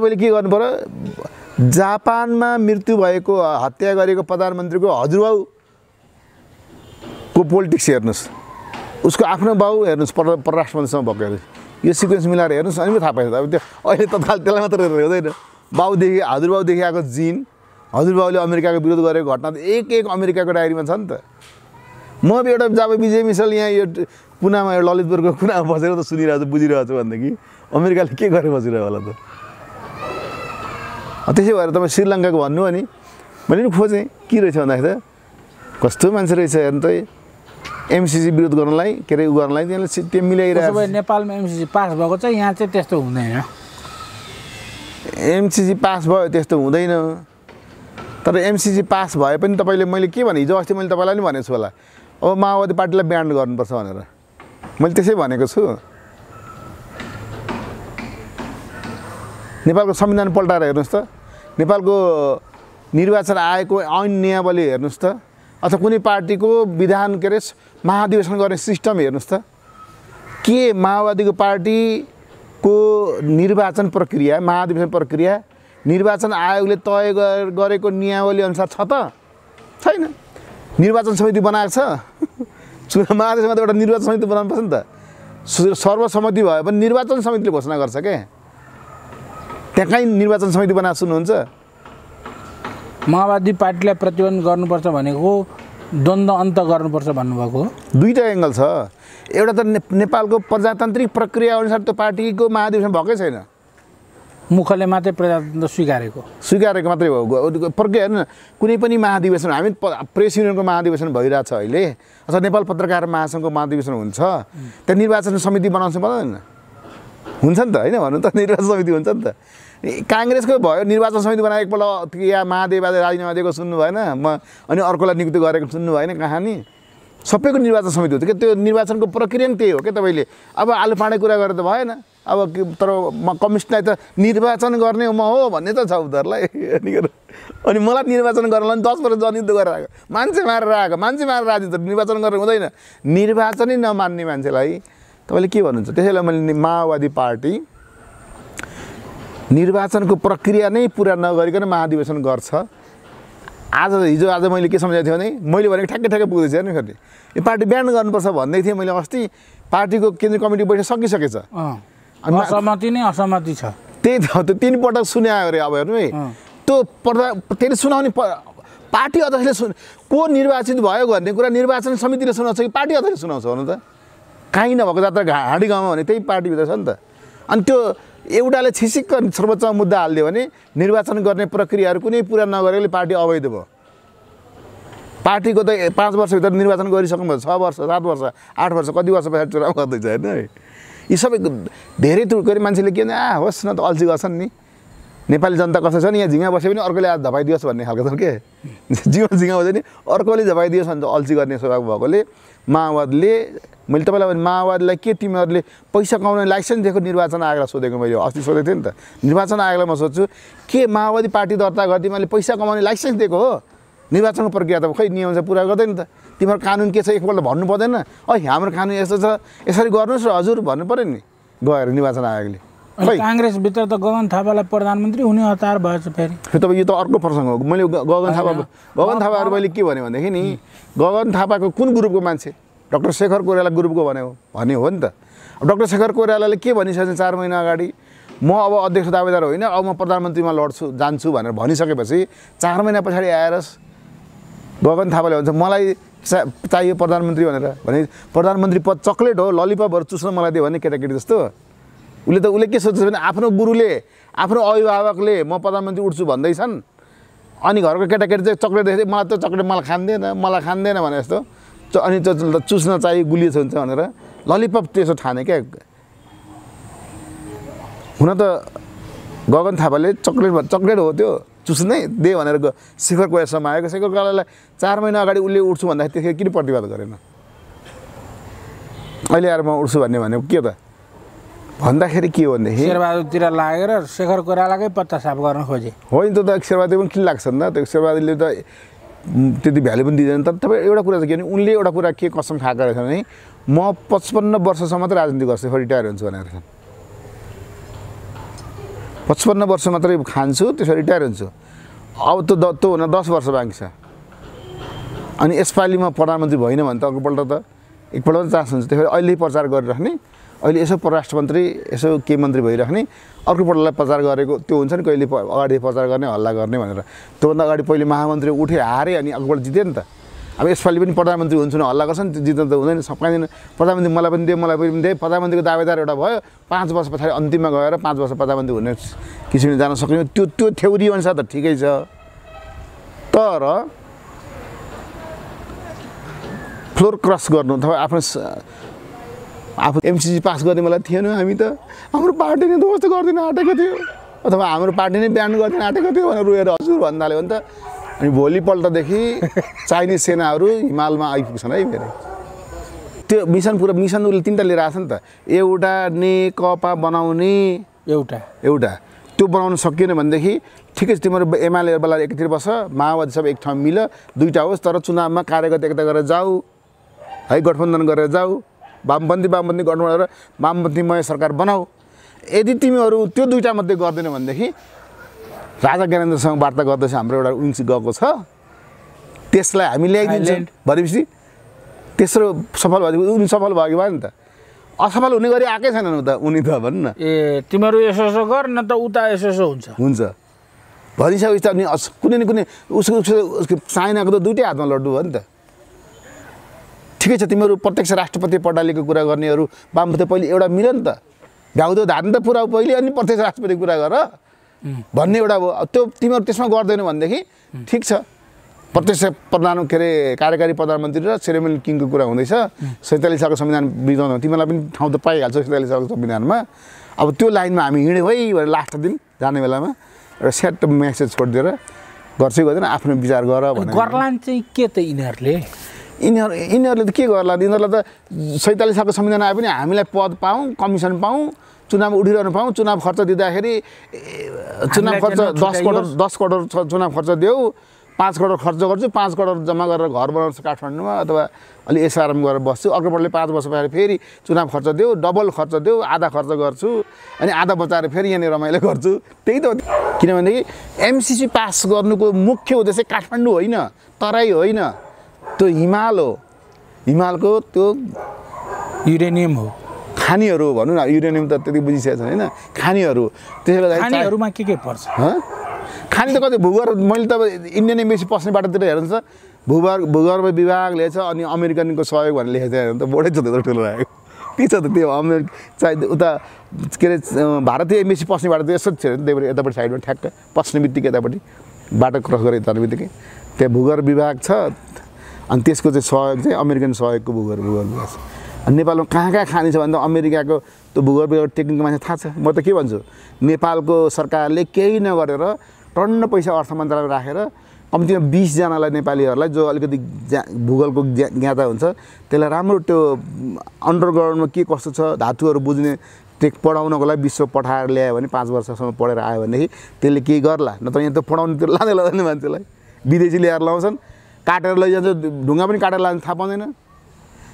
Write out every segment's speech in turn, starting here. तपाईले के गर्नु पर्यो जापानमा मृत्यु भएको हत्या गरेको प्रधानमन्त्रीको हजुरबाउ को पोलिटिक्स हेर्नुस् उसको आफ्नो बाउ हेर्नुस् परराष्ट्र मन्त्रीसँग भएको यो सिक्वेन्स मिलाएर हेर्नुस् अनि थाहा पाइन्छ अब त्यो अहिले तत्काल त्यसले मात्र हेरेर हुँदैन बाउ देखि हजुरबाउ देखि आको जिन हजुरबाउले अमेरिकाको विरोध गरेको घटना त एक अमेरिकाको डायरीमा छ नि त म एउटा जब विजय मिश्रले यहाँ यो पुनामा ललितपुरको कुनामा बसेर त सुनिरहेछु बुझिरहेछु भन्दाखेरि अमेरिकाले के गरे बसिरहेको होला त त्यसै भएर तपाईँ श्रीलङ्काको भन्नु हो नि मैले नि खोजेँ के रहेछ भन्दाखेरि कस्तो मान्छे रहेछ हेर्नु त एमसीसी विरोध गर्नलाई के अरे उ गर्नलाई त्यो मिलाइरहेको छ नेपालमा एमसीसी पास भएको चाहिँ यहाँ चाहिँ त्यस्तो हुँदैन एमसीसी पास भयो त्यस्तो हुँदैन तर एमसीसी पास भए पनि तपाईँले मैले के भने हिजो अस्ति मैले तपाईँलाई नि भनेको छु होला अब माओवादी पार्टीलाई ब्यान्ड गर्नुपर्छ भनेर मैले त्यसै भनेको छु नेपालको संविधान पल्टाएर हेर्नुस् त नेपालको निर्वाचन आयोगको ऐन नियमावली हेर्नुस् त अथवा कुनै पार्टीको विधान के अरे महाधिवेशन गर्ने सिस्टम हेर्नुस् त के माओवादीको पार्टीको निर्वाचन प्रक्रिया महाधिवेशन प्रक्रिया निर्वाचन आयोगले तय गरेको नियमावली अनुसार छ त छैन निर्वाचन समिति बनाएको छ चुनाव महाधिवेशनमा त एउटा निर्वाचन समिति बनाउनुपर्छ नि त सर्वसम्मति भयो भने निर्वाचन समितिले घोषणा गर्छ के त्यहाँ कहीँ निर्वाचन समिति बनाएको सुन्नुहुन्छ माओवादी पार्टीलाई प्रतिबन्ध गर्नुपर्छ भनेको द्वन्द अन्त गर्नुपर्छ भन्नुभएको दुईटा एङ्गल छ एउटा त नेपालको प्रजातान्त्रिक प्रक्रिया अनुसार त्यो पार्टीको महाधिवेशन भएकै छैन मुखले मात्रै प्रजातन्त्र स्वीकारेको मात्रै हो प्रक्रिया होइन कुनै पनि महाधिवेशन हामी प्रेस युनियनको महाधिवेशन भइरहेछ अहिले अथवा नेपाल पत्रकार महासङ्घको महाधिवेशन हुन्छ त्यहाँ निर्वाचन समिति बनाउनु पर्दैन हुन्छ नि त हैन भन्नु त निर्वाचन समिति हुन्छ नि त कांग्रेसको भयो निर्वाचन समिति बनाएको एकपल्ट या महादेववादी राजीनामा दिएको सुन्नु भएन म अनि अर्कोलाई नियुक्त गरेको सुन्नु भएन कहानी सबैको निर्वाचन समिति हुन्छ के त्यो निर्वाचनको प्रक्रिया नि त्यही हो के तपाईले अब आलु पाँडे कुरा गरेर त भएन अब तर कमिसनलाई त निर्वाचन गर्ने म हो भन्ने त छ उनीहरुलाई अनि मलाई निर्वाचन गर्नलाई 10 वर्ष जनयुद्ध गरेर आएको मान्छे मारेर राजी त निर्वाचन गर्न हुँदैन निर्वाचनै नमान्ने मान्छेलाई तपाईले के भन्नुहुन्छ त्यसैले मैले माओवादी पार्टी निर्वाचनको प्रक्रिया नै पूरा नगरिकन महाधिवेशन गर्छ आज हिजो मैले के सम्झाएको थिएँ भने मैले भनेको ठ्याक्कै पुग्दैछ हैन फेरि यो पार्टी ब्यान गर्नुपर्छ भन्दै थिएँ मैले अस्ति पार्टीको केन्द्रीय कमिटी बैठक सकिसकेछ असहमति नै असहमति छ त्यही त त्यो तीन पटक सुनायो अरे अब हेर्नु है त्यो त्यसले सुनाउने पार्टी अध्यक्षले को निर्वाचित भयो भन्ने कुरा निर्वाचन समितिले सुनाउँछ कि पार्टी अध्यक्षले सुनाउँछ भन्नु त काहीँ नभएको जात्रा घाँडी गाउँमा भने त्यही पार्टीभित्र छ नि त अनि त्यो एउटाले छिसिक्क सर्वोच्चमा मुद्दा हालिदियो भने निर्वाचन गर्ने प्रक्रियाहरू कुनै पुरा नगरेकोले पार्टी अवैध भयो पार्टीको त 5 वर्षभित्र निर्वाचन गरिसक्नु भयो 6 वर्ष 7 वर्ष 8 वर्ष कति वर्ष पछाडि चुनाव गर्दैछ हैन यी सबै धेरै थुकरी मान्छेले के होस् न त अल्छी गर्छन् नि नेपाली जनता कस्तो छ नि यहाँ झिङ्गा बसे पनि अर्कोले आज धपाइदियोस् भन्ने खालको छ के झिङ्गा बसे नि अर्कोले धपाइदियोस् भने अल्छी गर्ने स्वभाव भएकोले माओवादीले मैले तपाईलाई भने माओवादीलाई के तिमीहरूले पैसा कमाउने लाइसेन्स दिएको निर्वाचन आयोगलाई सोधेको मैले अस्ति सोधेको थिएँ नि त निर्वाचन आयोगलाई म सोध्छु के माओवादी पार्टी दर्ता गर्दै मैले पैसा कमाउने लाइसेन्स दिएको हो निर्वाचनको प्रक्रिया त खै नियम चाहिँ पुरा गर्दैन त तिम्रो कानुन के छ एकपल्ट भन्नु पर्दैन ओइ हाम्रो कानुन यस्तो छ यसरी गर्नुहोस् र हजुर भन्नु पर्यो नि गएर निर्वाचन आयोगले खै कांग्रेसभित्र त गगन थापालाई प्रधानमन्त्री हुने हतार भएछ फेरि तपाईँ यो त अर्को प्रसङ्ग हो मैले गगन थापाहरू मैले के भने भनेदेखि नि गगन थापाको कुन ग्रुपको मान्छे डाक्टर शेखर कोइराला ग्रुपको भन्यो हो नि त अब डाक्टर शेखर कोइरालाले के भनिसकेछ 4 महिना अगाडि म अब अध्यक्ष दावेदार होइन अब म प्रधानमन्त्रीमा लड्छु जान्छु भनेर भनिसकेपछि 4 महिना पछाडि आएर गगन थापाले भन्छ मलाई चाहियो प्रधानमन्त्री भनेर भने प्रधानमन्त्री पद चकलेट हो ललिपपहरू चुस्न मलाई दियो भने केटाकेटी जस्तो उसले के सोच्छ भने आफ्नो गुरुले आफ्नो अभिभावकले म प्रधानमन्त्री उठ्छु भन्दैछन् अनि घरको केटाकेटी चाहिँ चकलेट देख्दै मलाई त चकलेट मलाई खान्दैन भने जस्तो अनि त्यो चुस्न चाहिँ गुलिएछ हुन्छ भनेर ललिपप त्यसो ठाने क्या हुन त गगन थापाले चक्लेट हो त्यो चुस्नै दे भनेर शिखर कोइरालासम्म आएको शिखर कोइरालालाई 4 महिना अगाडि उसले उठ्छु भन्दाखेरि त्यसले किन प्रतिवाद गरेन अहिले आएर म उठ्छु भनेको के त भन्दाखेरि के हो भनेदेखि शेरबहादुरतिर लागेर शिखर कोइरालाकै पत्ता साफ गर्न खोजे होइन त्यो त शेरबहादुर पनि किन लाग्छ नि त त्यो शेरबहादुरले त त्यति भ्यालु पनि दिँदैन तर तपाईँ एउटा कुरा चाहिँ के भने उनले एउटा कुरा के कसम खाएको रहेछ भने म 55 वर्षसम्म त राजनीति गर्छु फेरि रिटायर हुन्छु भनेको रहेछ 55 वर्ष मात्रै खान्छु त्यसो रिटायर हुन्छु अब त दत्तो हुन 10 वर्ष बाँकी छ अनि यसपाली म प्रधानमन्त्री भइन भने त अर्कोपल्ट त एकपल्ट पनि चान्स हुन्छ त्यसैले अहिले प्रचार गरिराख्ने अहिले यसो परराष्ट्र मन्त्री यसो के मन्त्री भइराख्ने अर्कोपल्टलाई प्रचार गरेको त्यो हुन्छ नि कहिले अगाडि प्रचार गर्ने हल्ला गर्ने भनेर त्यो भन्दा अगाडि पहिले महामन्त्री उठे हारे अनि अर्कोपल्ट जिते नि त अब यसपाली पनि प्रधानमन्त्री हुन्छु न हल्ला गर्छ नि जित्न त हुँदैन सक्दैन प्रधानमन्त्री मलाई पनि दे प्रधानमन्त्रीको दावेदार एउटा भयो 5 वर्ष पछाडि अन्तिममा गएर 5 वर्ष प्रधानमन्त्री हुने किसिमले जान सक्यो त्यो त्यो थ्योरी अनुसार त ठिकै छ तर फ्लोर क्रस गर्नु अथवा आफ्नो एमसीसी पास गर्ने मलाई थिएन हामी त हाम्रो पार्टीले त कस्तो गर्दिन आँटेको थियो अथवा हाम्रो पार्टीले ब्यान गर्दिन आँटेको थियो भनेर रोएर हजुर भन्दाले भने त अनि भोलिपल्टदेखि चाइनिज सेनाहरू हिमालमा आइपुग्छन् है मेरो त्यो मिसन पुरा मिसन उसले तीनटा लिएर आछ नि त एउटा नेकपा बनाउने एउटा त्यो बनाउन सकिएन भनेदेखि ठिकै छ तिम्रो एमाले वाला एकतिर बस माओवादी सब एक ठाउँ मिल दुईटा होस् तर चुनावमा कार्यगत एकता गरेर जाऊ है गठबन्धन गरेर जाऊ वामपन्थी गठबन्धन गरेर वामपन्थीमय सरकार बनाऊ यदि तिमीहरू त्यो दुईटा मध्ये गर्दैनौ भनेदेखि राजा ज्ञानेन्द्रसँग वार्ता गर्दैछ हाम्रो एउटा उन्स गएको छ त्यसलाई हामी ल्याइदिन्छौँ भनेपछि तेस्रो सफल भयो उनी सफल भयो नि त असफल हुने गरी आएकै छैन नि त उनी त भन्न ए तिमीहरू यसो गर न त उता यसो हुन्छ भनिसकेपछि त अनि कुनै न कुनै उसको चाइनाको त दुईटै हातमा लड्नु हो नि त ठिकै छ तिमीहरू प्रत्यक्ष राष्ट्रपति पडालीको कुरा गर्नेहरू वामपन्थी पहिले एउटा मिल नि त घाउदो धान त पुरा पहिले अनि प्रत्यक्ष राष्ट्रपति कुरा गर भन्ने एउटा भयो त्यो तिमीहरू त्यसमा गर्दैनौ भनेदेखि ठिक छ प्रत्यक्ष प्रधान के अरे कार्यकारी प्रधानमन्त्री र सेरेमनी किङको कुरा हुँदैछ 47 सालको संविधान बिताउनु तिमीलाई पनि ठाउँ त पाइहाल्छ 47 सालको संविधानमा अब त्यो लाइनमा हामी हिँड्यौँ है भनेर लास्ट दिन जाने बेलामा एउटा सेट मेसेज छोडिदिएर गर्छ गर्दैन आफ्नो विचार गर भनेर गर्लान् चाहिँ के त यिनीहरूले त के गर्ला यिनीहरूलाई त 47 सालको संविधान आए पनि हामीलाई पद पाऊँ कमिसन पाऊँ चुनाव उठिरहनु पाऊँ चुनाव खर्च दिँदाखेरि चुनाव खर्च 10 करोड चुनाव खर्च देऊ 5 करोड खर्च गर्छु 5 करोड जम्मा गरेर घर बनाउँछु काठमाडौँमा अथवा अलि एसआरएम गरेर बस्छु अर्कोपल्टले 5 वर्ष पछाडि फेरि चुनाव खर्च देऊ डबल खर्च देऊ आधा खर्च गर्छु अनि आधा बचाएर फेरि यहाँनिर रमाइलो गर्छु त्यही त किनभनेदेखि एमसिसी पास गर्नुको मुख्य उद्देश्य काठमाडौँ होइन तराई होइन त्यो हिमाल हो हिमालको त्यो युरेनियम हो खानीहरू भनौँ न युरेनियम त त्यति बुझिसकेको छ हैन खानीहरू त्यसले गर्दा खानीहरूमा के पर्छ खानी त कति भूगर्भ मैले त इन्डियन एम्बेसी पस्ने बाटोतिर हेर्नुहुन्छ भूगर्भ विभागले छ अनि अमेरिकनको सहयोग भनेर लेखेको थियो त बोर्डै जति ठुलो आएको के छ त त्यो अमेरिका चाहिँ उता के अरे भारतीय एम्बेसी पस्ने बाटोतिर यसो यतापट्टि साइडमा ठ्याक्क पस्ने बित्तिकै यतापट्टि बाटो क्रस गरे यता बित्तिकै त्यहाँ भूगर्भ विभाग छ अनि त्यसको चाहिँ सहयोग चाहिँ अमेरिकन सहयोगको भूगर्भ छ अनि नेपालमा कहाँ खानी छ भन्दा अमेरिकाको त्यो भूगर्भ टेक्निकको मान्छे थाहा छ म त के भन्छु नेपालको सरकारले केही नगरेर टन्न पैसा अर्थ मन्त्रालयमा राखेर कम्तीमा 20 जनालाई नेपालीहरूलाई जो अलिकति भूगोलको ज्ञाता हुन्छ त्यसलाई राम्रो त्यो अन्डरग्राउन्डमा के कस्तो छ धातुहरू बुझ्ने त्यो पढाउनको लागि विश्व पठाएर ल्यायो भने 5 वर्षसम्म पढेर आयो भनेदेखि त्यसले केही गर्ला नत्र यहाँ त पढाउनुतिर लाँदैन मान्छेलाई विदेशी ल्याएर लाउँछन् काटेर लैजान्छ ढुङ्गा पनि काटेर लान्छ थाहा पाउँदैन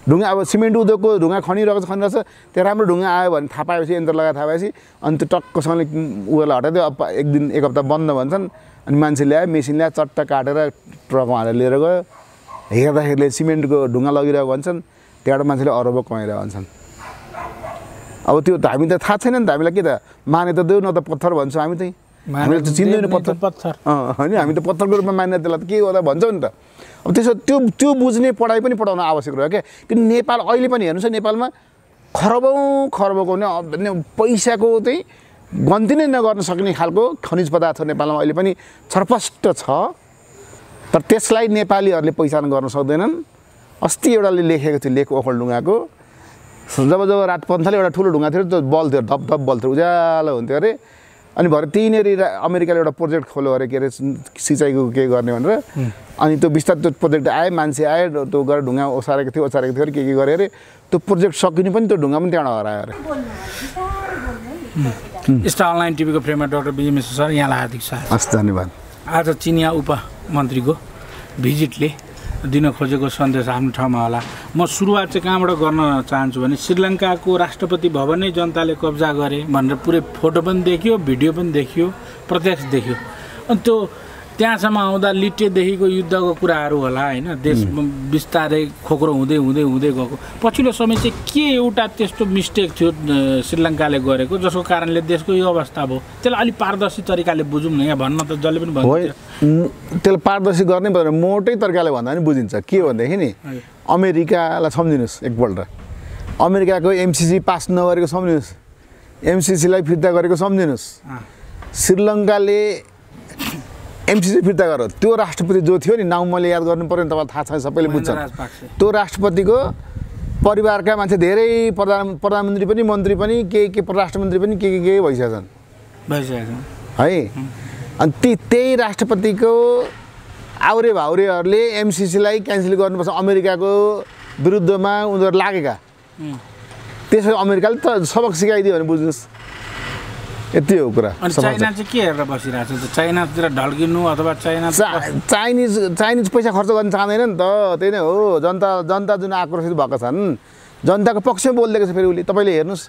ढुङ्गा अब सिमेन्ट उद्योगको ढुङ्गा खनिरहेको छ त्यहाँ राम्रो ढुङ्गा आयो भने थाहा पाएपछि यन्त्र लगाएर थाहा पाएपछि अनि त्यो टक्कसँगले उयोलाई हटाइदियो अब एक हप्ता बन्द भन्छन् अनि मान्छे ल्यायो मेसिन ल्यायो चट्ट काटेर ट्रकमा हालेर लिएर गयो हेर्दाखेरि सिमेन्टको ढुङ्गा लगिरहेको भन्छन् त्यहाँबाट मान्छेले अरब कमाइरहेको भन्छन् अब त्यो त हामी त थाहा छैन नि त हामीलाई के त मान्यता देऊ न त पत्थर भन्छौँ हामी चाहिँ हामीले त चिन्दैनौँ पत्थर होइन हामी त पत्थरको रूपमा मान्यतालाई त के गर्दा भन्छौँ नि त अब त्यसो त्यो बुझ्ने पढाइ पनि पढाउन आवश्यक रह्यो क्या किन नेपाल अहिले पनि हेर्नुहोस् नेपालमा खरबौँ पैसाको चाहिँ गन्ती नै नगर्न सक्ने खालको खनिज पदार्थ नेपालमा अहिले पनि छरपष्ट छ तर त्यसलाई नेपालीहरूले पहिचान गर्न सक्दैनन् अस्ति एउटाले लेखेको थियो लेख ओखलढुङ्गाको जब राजपन्थले एउटा ठुलो ढुङ्गा थियो त्यो बल थियो धपधप बल थियो उज्यालो हुन्थ्यो अरे अनि भरे त्यहीँनिर अमेरिकाले एउटा प्रोजेक्ट खोल्यो अरे के अरे सिँचाइको के गर्ने भनेर अनि त्यो बिस्तारै त्यो प्रोजेक्ट आयो मान्छे आयो त्यो गरेर ढुङ्गा ओसारेको थियो अरे के गऱ्यो अरे त्यो प्रोजेक्ट सकिनु पनि त्यो ढुङ्गा पनि त्यहाँबाट हरायो अरे स्टार अनलाइन टिभीको फ्रेममा डाक्टर विजय मिश्र सर यहाँलाई हार्दिक स्वागत हस् धन्यवाद आज चिनिया उपमन्त्रीको भिजिटले दिन खोजेको सन्देश आफ्नो ठाउँमा होला। म सुरुवात चाहिँ कहाँबाट गर्न चाहन्छु भने श्रीलङ्काको राष्ट्रपति भवन नै जनताले कब्जा गरे भनेर पुरै फोटो पनि देखियो, भिडियो पनि देखियो, प्रत्यक्ष देखियो। अनि त्यो त्यहाँसम्म आउँदा लिटेदेखिको युद्धको कुराहरू होला हैन, देश बिस्तारै खोक्रो हुँदै हुँदै हुँदै गएको। पछिल्लो समय चाहिँ के एउटा त्यस्तो मिस्टेक थियो श्रीलङ्काले गरेको जसको कारणले देशको यो अवस्था भयो? त्यसलाई अलि पारदर्शी तरिकाले बुझौँ न, यहाँ भन्न त जसले पनि भन्छ त्यसलाई पारदर्शी गर्ने भनेर मोटै तरिकाले भन्दा नि बुझिन्छ। के भन्दाखेरि नि अमेरिकालाई सम्झिनुस्, एकपल्ट अमेरिकाको एमसीसी पास नगरेको सम्झिनुस्, एमसीसीलाई फिर्ता गरेको सम्झिनुस्। श्रीलङ्काले एमसीसी फिर्ता गर, त्यो राष्ट्रपति जो थियो नि, नाउँ मैले याद गर्नु पर्यो नि, तपाईँलाई थाहा छ, सबैले बुझ्छन्। त्यो राष्ट्रपतिको परिवारका मान्छे धेरै प्रधानमन्त्री पनि, मन्त्री पनि, के परराष्ट्रमन्त्री पनि के भइसकेछन् है। अनि त्यही राष्ट्रपतिको आउरे भाउरेहरूले एमसीसीलाई क्यान्सल गर्नुपर्छ अमेरिकाको विरुद्धमा उनीहरू लागेका। त्यसो अमेरिकाले त सबक सिकाइदियो भने बुझ्नुहोस्, यति हो कुरा। चाइना चाहिँ के हेरेर बसिरहेछ त? चाइनातिर ढल्किनु अथवा चाइनिज पैसा खर्च गर्न चाहदैन नि त, त्यही नै हो। जनता जुन आक्रोशित भएका छन्, जनताको पक्षमा बोलिदिएको छ। फेरि उसले तपाईँले हेर्नुहोस्,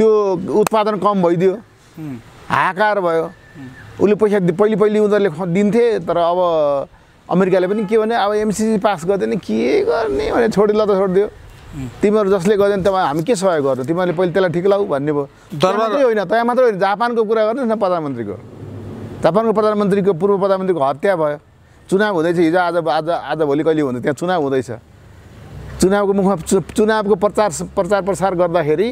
त्यो उत्पादन कम भइदियो, हाहाकार भयो। उसले पैसा पहिले उनीहरूले दिन्थे, तर अब अमेरिकाले पनि के भने अब एमसीसी पास गर्दैन के गर्ने भने छोडिदिला त छोडिदियो। तिमीहरू जसले गर्दैन तपाईँ हामी के सहयोग गर्नु, तिमीहरूले पहिले त्यसलाई ठिक लाऊ भन्ने भयो। मात्रै होइन, त्यहाँ मात्र होइन, जापानको कुरा गर्नुहोस् न, जापानको प्रधानमन्त्रीको पूर्व प्रधानमन्त्रीको हत्या भयो। चुनाव हुँदैछ हिजो, आज आज आज भोलि कहिले हुँदैन, त्यहाँ चुनाव हुँदैछ। चुनावको मुखमा चुनावको प्रचार गर्दाखेरि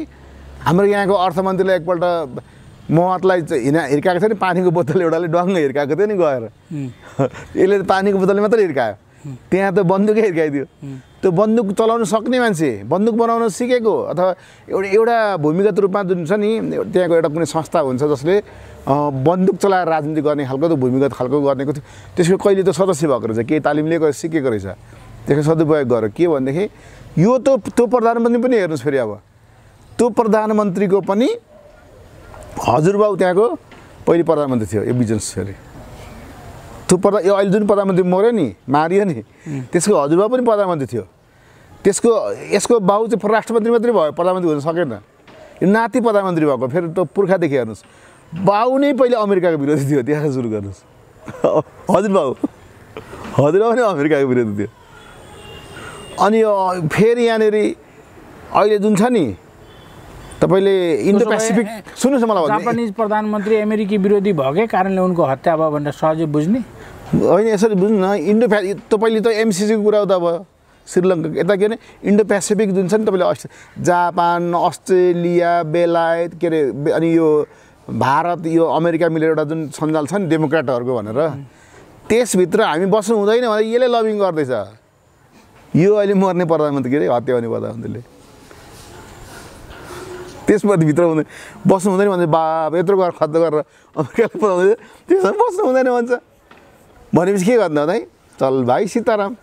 हाम्रो यहाँको अर्थमन्त्रीलाई एकपल्ट महतलाई हिर्काएको थियो नि, पानीको बोतल एउटाले डङ्ग हिर्काएको थियो नि गएर, यसले पानीको बोतलले मात्रै हिर्कायो, त्यहाँ त बन्दुकै हिर्काइदियो। त्यो बन्दुक चलाउन सक्ने मान्छे, बन्दुक बनाउन सिकेको अथवा एउटा भूमिगत रूपमा जुन छ नि, त्यहाँको एउटा कुनै संस्था हुन्छ जसले बन्दुक चलाएर राजनीति गर्ने खालको, त्यो भूमिगत खालको गर्नेको थियो। त्यसको कहिले त सदस्य भएको रहेछ, केही तालिम लिएको सिकेको रहेछ, त्यसको सदुपयोग गरेर के भनेदेखि यो त्यो प्रधानमन्त्री पनि हेर्नुहोस्। फेरि अब त्यो प्रधानमन्त्रीको पनि हजुरबाउ त्यहाँको पहिले प्रधानमन्त्री थियो, यो बिजन्स फेरि त्यो यो अहिले जुन प्रधानमन्त्री मऱ्यो नि, मारियो नि, त्यसको हजुरबा पनि प्रधानमन्त्री थियो। त्यसको यसको बाउ चाहिँ राष्ट्रपति मात्रै भयो, प्रधानमन्त्री हुन सकेन। यो नाति प्रधानमन्त्री भएको, फेरि त्यो पुर्खादेखि हेर्नुहोस्, बाउ नै पहिले अमेरिकाको विरोधी थियो। त्यहाँ सुरु गर्नुहोस्, हजुरबाउ नै अमेरिकाको विरोधी थियो। अनि फेरि यहाँनिर अहिले जुन छ नि, तपाईले इन्डो पेसिफिक सुन्नुस् न, मलाई जापानिज प्रधानमन्त्री अमेरिकी विरोधी भएकै कारणले उनको हत्या भयो भनेर सहजै बुझ्ने होइन। यसरी बुझ्नु न, इन्डो तपाईँले त एमसीसीको कुरा उता भयो, श्रीलङ्का यता के भने इन्डो पेसिफिक जुन छ नि, तपाईँले जापान, अस्ट्रेलिया, बेलायत, के अरे अनि यो भारत, यो अमेरिका मिलेर एउटा जुन सञ्जाल छ नि डेमोक्रेटहरूको भनेर, त्यसभित्र हामी बस्नु हुँदैन भनेर यसले लबिङ गर्दैछ। यो अहिले मर्ने प्रधानमन्त्री, के अरे हत्या हुने प्रधानमन्त्रीले त्यसपछि भित्र हुँदैन, बस्नु हुँदैन भन्छ। बाप यत्रो गरेर खर्च गरेर अमेरिकाले पठाउँदै त्यसमा बस्नु हुँदैन भन्छ। भनेपछि के गर्नु है, चल भाइ सीताराम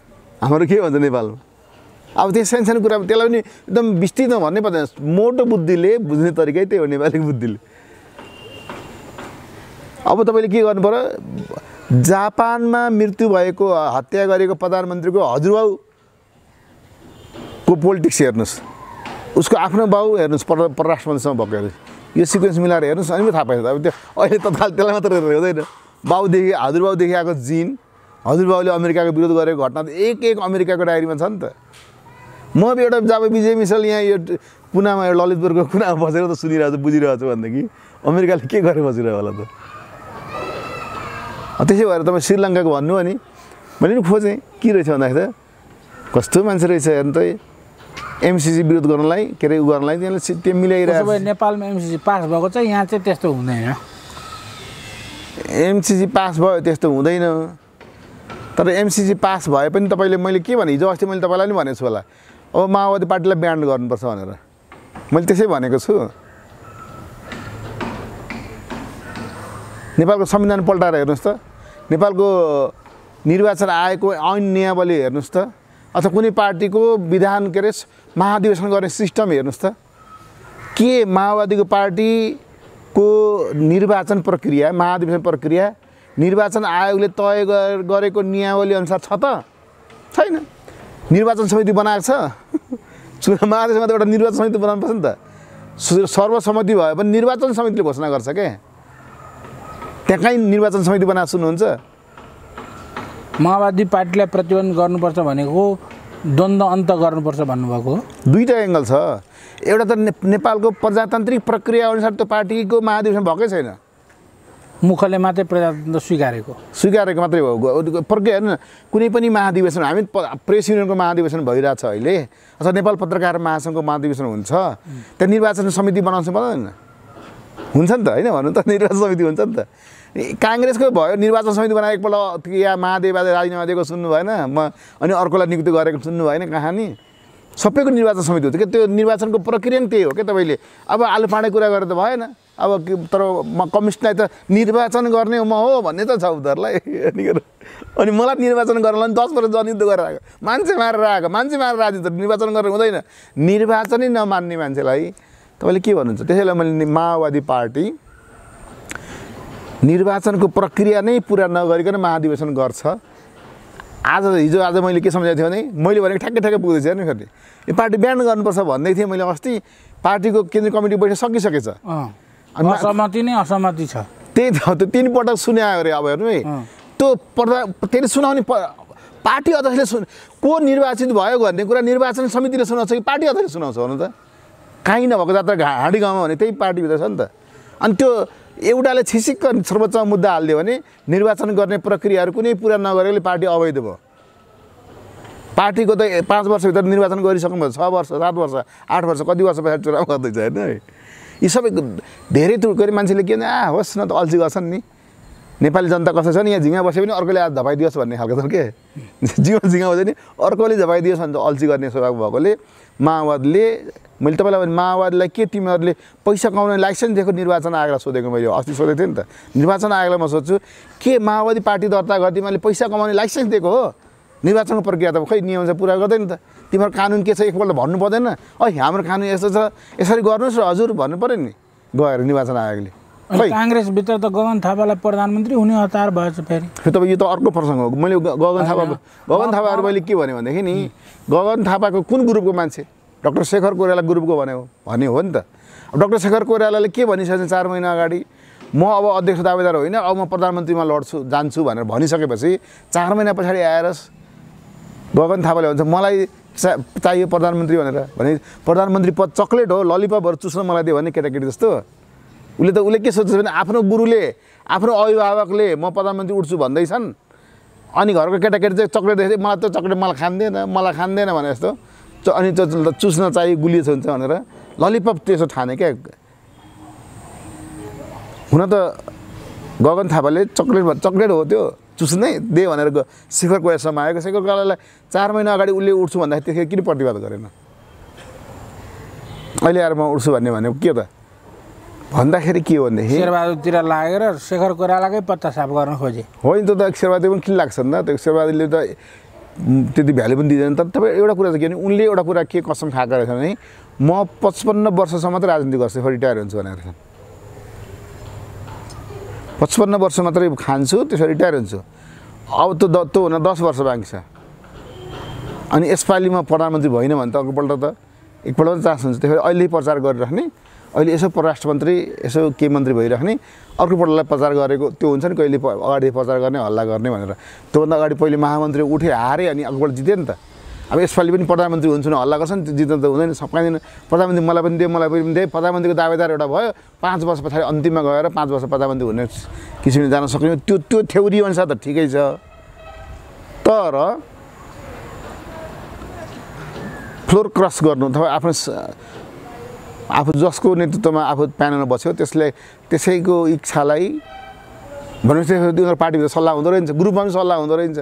हाम्रो के भन्छ नेपालमा। अब त्यो सानसानो कुरा त्यसलाई पनि एकदम विस्तृतमा भन्नै पर्दैन, मोटो बुद्धिले बुझ्ने तरिकै त्यही हो नेपाली बुद्धिले। अब तपाईँले के गर्नु पर्यो, जापानमा मृत्यु भएको, हत्या गरेको प्रधानमन्त्रीको हजुरबाउको पोलिटिक्स हेर्नुहोस्, उसको आफ्नो बाउ हेर्नुहोस् परराष्ट्रमन्त्रीसँग भएको हेर्नुहोस्, यो सिक्वेन्स मिलाएर हेर्नुहोस्, अनि थाहा पाइन्छ। अब त्यो अहिले तत्काल त्यसलाई मात्र हेरेर हुँदैन, बाउदेखि हजुरबाउदेखि आएको जिन, हजुरबाउले अमेरिकाको विरोध गरेको घटना त एक अमेरिकाको डायरीमा छ नि त। म एउटा जब विजय मिश्रले यहाँ यो पुनामा, यो ललितपुरको कुनामा बसेर त सुनिरहेको छु, बुझिरहेको छु भनेदेखि अमेरिकाले के गरेर बसिरहेको होला त। त्यसै भएर तपाईँ श्रीलङ्काको भन्नु भने मैले पनि खोजेँ के रहेछ भन्दाखेरि त कस्तो मान्छे रहेछ हेर्नु त, एमसीसी विरोध गर्नलाई के अरे गर्नलाई त्यो मिलाइरहेको छ। नेपालमा एमसीसी पास भएको चाहिँ यहाँ चाहिँ त्यस्तो हुँदैन, एमसीसी पास भयो त्यस्तो हुँदैन। तर एमसीसी पास भए पनि तपाईँले, मैले के भने हिजो अस्ति मैले तपाईँलाई पनि भनेको छु होला, अब माओवादी पार्टीलाई ब्यान्ड गर्नुपर्छ भनेर मैले त्यसै भनेको छु। नेपालको संविधान पल्टाएर हेर्नुहोस् त, नेपालको निर्वाचन आयोगको ऐन नियमावली हेर्नुहोस् त, अथवा कुनै पार्टीको विधान के अरे महाधिवेशन गर्ने सिस्टम हेर्नुहोस् त। के माओवादीको पार्टीको निर्वाचन प्रक्रिया, महाधिवेशन प्रक्रिया निर्वाचन आयोगले तय गरेको नियमावली अनुसार छ त? छैन निर्वाचन समिति बनाएको छ चुनाव महादेशमा त एउटा निर्वाचन समिति बनाउन पर्छ नि त सर्वसम्मति भए पनि निर्वाचन समितिले घोषणा गर्छ के त्यतै निर्वाचन समिति बनाएको सुन्नुहुन्छ माओवादी पार्टीलाई प्रतिबन्ध गर्नुपर्छ भनेको द्वन्द्व अन्त गर्नुपर्छ भन्नुभएको दुईटा एंगल छ एउटा त नेपालको प्रजातान्त्रिक प्रक्रिया अनुसार त पार्टीको महाधिवेशन भकै छैन मुखले मात्रै प्रजातन्त्र स्वीकारेको मात्रै हो प्रक्रिया हैन कुनै पनि महाधिवेशन हामी प्रेस युनियनको महाधिवेशन भइरा छ अहिले अथवा नेपाल पत्रकार महासंघको महाधिवेशन हुन्छ त्यो निर्वाचन समिति बनाउन पर्दैन हुन्छ नि त हैन भन्नु त निर्वाचन समिति हुन्छ नि त कांग्रेसको भयो निर्वाचन समिति बनाए एकपल्ट या महादेववादी राजनीतिवादीको सुन्नु भएन अनि अर्कोलाई नियुक्त गरेको सुन्नु भएन कहानी सबैको निर्वाचन समिति हुन्छ के त्यो निर्वाचनको प्रक्रिया नि त्यही हो के तपाईले अब आलु पाँडे कुरा गरे त भएन अब तर कमिसनलाई त निर्वाचन गर्ने म हो भन्ने त छ उनीहरुलाई अनि मलाई निर्वाचन गर्नलाई 10 वर्ष जनयुद्ध गरेर मान्छे मारेर राजनीति निर्वाचन गर्न हुँदैन निर्वाचनै नमान्ने मान्छेलाई तपाईले के भन्नुहुन्छ त्यसैले मैले माओवादी पार्टी निर्वाचनको प्रक्रिया नै पूरा नगरिकन महाधिवेशन गर्छ हिजो आज मैले के समझाएको थिएँ भने मैले भने ठ्याक्कै पुग्दैछ हैन फेरि यो पार्टी ब्यान गर्नुपर्छ भन्दै थिएँ मैले अस्ति पार्टीको केन्द्रीय कमिटी बैठक सकिसकेछ असहमति नै असहमति छ त्यही त तीन पटक सुनायो अरे अब हेर्नु है त्यो त्यसले सुनाउने पार्टी अध्यक्षले को निर्वाचित भयो भन्ने कुरा निर्वाचन समितिले सुनाउँछ कि पार्टी अध्यक्षले सुनाउँछ भन्नु त काहीँ नभएको जात्रा घाडी गाउँमा भने त्यही पार्टीभित्र छ नि त अनि त्यो एउटाले छिसिक्क सर्वोच्च मुद्दा हाल्दियो भने निर्वाचन गर्ने प्रक्रियाहरु कुनै पूरा नगरेले पार्टी अवैध भयो पार्टीको त 5 वर्षभित्र निर्वाचन गरिसक्नु 6 वर्ष 7 वर्ष 8 वर्ष कति वर्ष पछि चुनाव गर्दैछ हैन यी सबै धेरै तुर्करी मान्छेले के होस् न त अल्छी गर्छन् नि नेपाली जनता कस्तो छ नि यहाँ झिंगा बसे पनि अर्कोले आज धपाइदियोस् भन्ने खालको छन् के जीवन झिंगा बसे नि अर्कोले धपाइदियोस् भन्ने अल्छी गर्ने स्वभाव भएकोले माओवादीले मैले तपाईलाई माओवादीलाई के तिमीहरुले पैसा कमाउने लाइसेन्स दिएको निर्वाचन आयोगलाई सोधेको मैले अस्ति सोधेको थिएँ नि त निर्वाचन आयोगलाई म सोध्छु के माओवादी पार्टी दर्ता गर्दै मैले पैसा कमाउने लाइसेन्स दिएको हो निर्वाचनको प्रक्रिया त खै नियम चाहिँ पुरा गर्दैन त तिम्रो कानुन के छ एकपल्ट भन्नु पर्दैन ओइ हाम्रो कानुन यस्तो छ यसरी गर्नुस् र हजुर भन्नु पर्यो नि गएर निर्वाचन आयोगले खै कांग्रेस भित्र त गगन थापालाई प्रधानमन्त्री हुने हतार भएछ फेरि तब यो त अर्को प्रसंग हो मैले गगन थापाहरु मैले के भने भन्दाखेरि नि गगन थापाको कुन ग्रुपको मान्छे डाक्टर शेखर कोइराला ग्रुपको भन्यो हो नि त डाक्टर शेखर कोइरालाले के भनिसकेछ 4 महिना अगाडि म अब अध्यक्ष दावेदार होइन अब म प्रधानमन्त्रीमा लड्छु जान्छु भनेर भनिसकेपछि 4 महिना पछाडी आएर गगन थापाले भन्छ मलाई चाहियो प्रधानमन्त्री भनेर भने प्रधानमन्त्री पद चकलेट हो ललिपपहरु चुस्न मलाई दियो भने केटाकेटी जस्तो उले के सोच्छ भने आफ्नो गुरुले आफ्नो अभिभावकले म प्रधानमन्त्री उड्छु भन्दै छन् अनि घरको केटाकेटी चाहिँ चकलेट देख्दै मलाई त चकलेट मलाई खान्दैन भने जस्तो अनि चुस्न चाहिँ गुलिएछ हुन्छ भनेर ललिपप त्यसो ठाने के हुन त गगन थापाले चकलेट हो त्यो चुस्नै दे भनेर शिखर कोइरालासम्म आएको शिखर कोइरालालाई 4 महिना अगाडि उले उड्छु भन्दाखेरि त्यसले किन प्रतिवाद गरेन अहिले आएर म उड्छु भन्ने भनेको के त भन्दाखेरि के हो भने शेरबहादुरतिर लागेर शेखर कोइरालाकै पत्ता साफ गर्न खोजे हो नि त शेरबहादुर पनि किन लाग्छ नि त त्यो शेरबहादुरले त त्यति भ्यालु पनि दिदैन तर तपाईँ एउटा कुरा चाहिँ के भने उनले एउटा कुरा के कसम खाएको रहेछ भने म 55 वर्षसम्म त राजनीति गर्छु फेरि रिटायर हुन्छु भनेर 55 वर्ष मात्रै खान्छु त्यसपछि रिटायर हुन्छु अब त त्यो हुन 10 वर्ष बाँकी छ अनि यसपालि म प्रधानमन्त्री भइनँ भने त अर्कोपल्ट त एकपल्ट पनि चान्स हुन्छ त्यसपछि अहिले प्रचार गरिराख्ने अहिले यसो परराष्ट्र मन्त्री यसो के मन्त्री भइराख्ने अर्कोपल्टलाई प्रचार गरेको त्यो हुन्छ नि कहिले अगाडि प्रचार गर्ने हल्ला गर्ने भनेर त्योभन्दा अगाडि पहिले महामन्त्री उठे हारे अनि अर्कोपल्ट जिते नि त अब यसपालि पनि प्रधानमन्त्री हुन्छु न हल्ला गर्छ नि त्यो जित्न त हुँदैन सक्दैन प्रधानमन्त्री मलाई पनि दे प्रधानमन्त्रीको दावेदार एउटा भयो 5 वर्ष पछाडि अन्तिममा गएर 5 वर्ष प्रधानमन्त्री हुने किसिमले जान सक्यो त्यो थ्योरी अनुसार त ठिकै छ तर फ्लोर क्रस गर्नु अथवा आफू जसको नेतृत्वमा आफू प्यानलमा बस्यो त्यसैको इच्छालाई भनेपछि उनीहरू पार्टीभित्र सल्लाह हुँदो रहेछ ग्रुपमा पनि सल्लाह हुँदो रहेछ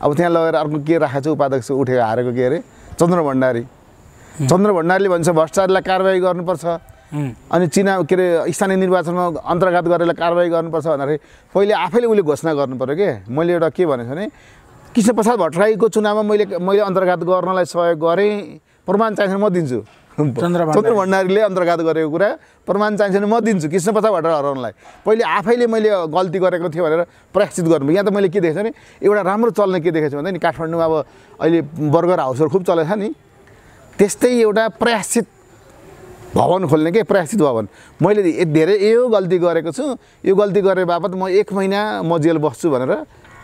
अब त्यहाँ लगेर अर्को के राखेको छ उपाध्यक्ष उठेको हारेको के अरे चन्द्र भण्डारीले भन्छ भ्रष्टाचारलाई कारबाही गर्नुपर्छ अनि चीना के अरे स्थानीय निर्वाचनमा अन्तर्घात गरेर कारबाही गर्नुपर्छ भनेर पहिले आफैले उले घोषणा गर्नु पर्यो के मैले एउटा के भनेछ भने कृष्णप्रसाद भट्टराईको चुनावमा मैले अन्तर्घात गर्नलाई सहयोग गरेँ प्रमाण चाहिन्छ म दिन्छु स्वतन्त्र भण्डारीले अन्तर्गत गरेको कुरा प्रमाण चाहिन्छ भने म दिन्छु कृष्ण पछाबाट हराउनलाई पहिले आफैले मैले गल्ती गरेको थिएँ भनेर प्रयाश्चित गर्नु। यहाँ त मैले के देखेछु भने एउटा राम्रो चल्ने के देखेछु भन्दा नि काठमाडौँमा अब अहिले बर्गर हाउसहरु खूब चलेछ नि, त्यस्तै एउटा प्रयाश्चित भवन खोल्ने के प्रयाश्चित भवन। मैले धेरै यो गल्ती गरेको छु, यो गल्ती गरे बापत म 1 महिना म जेल बस्छु भनेर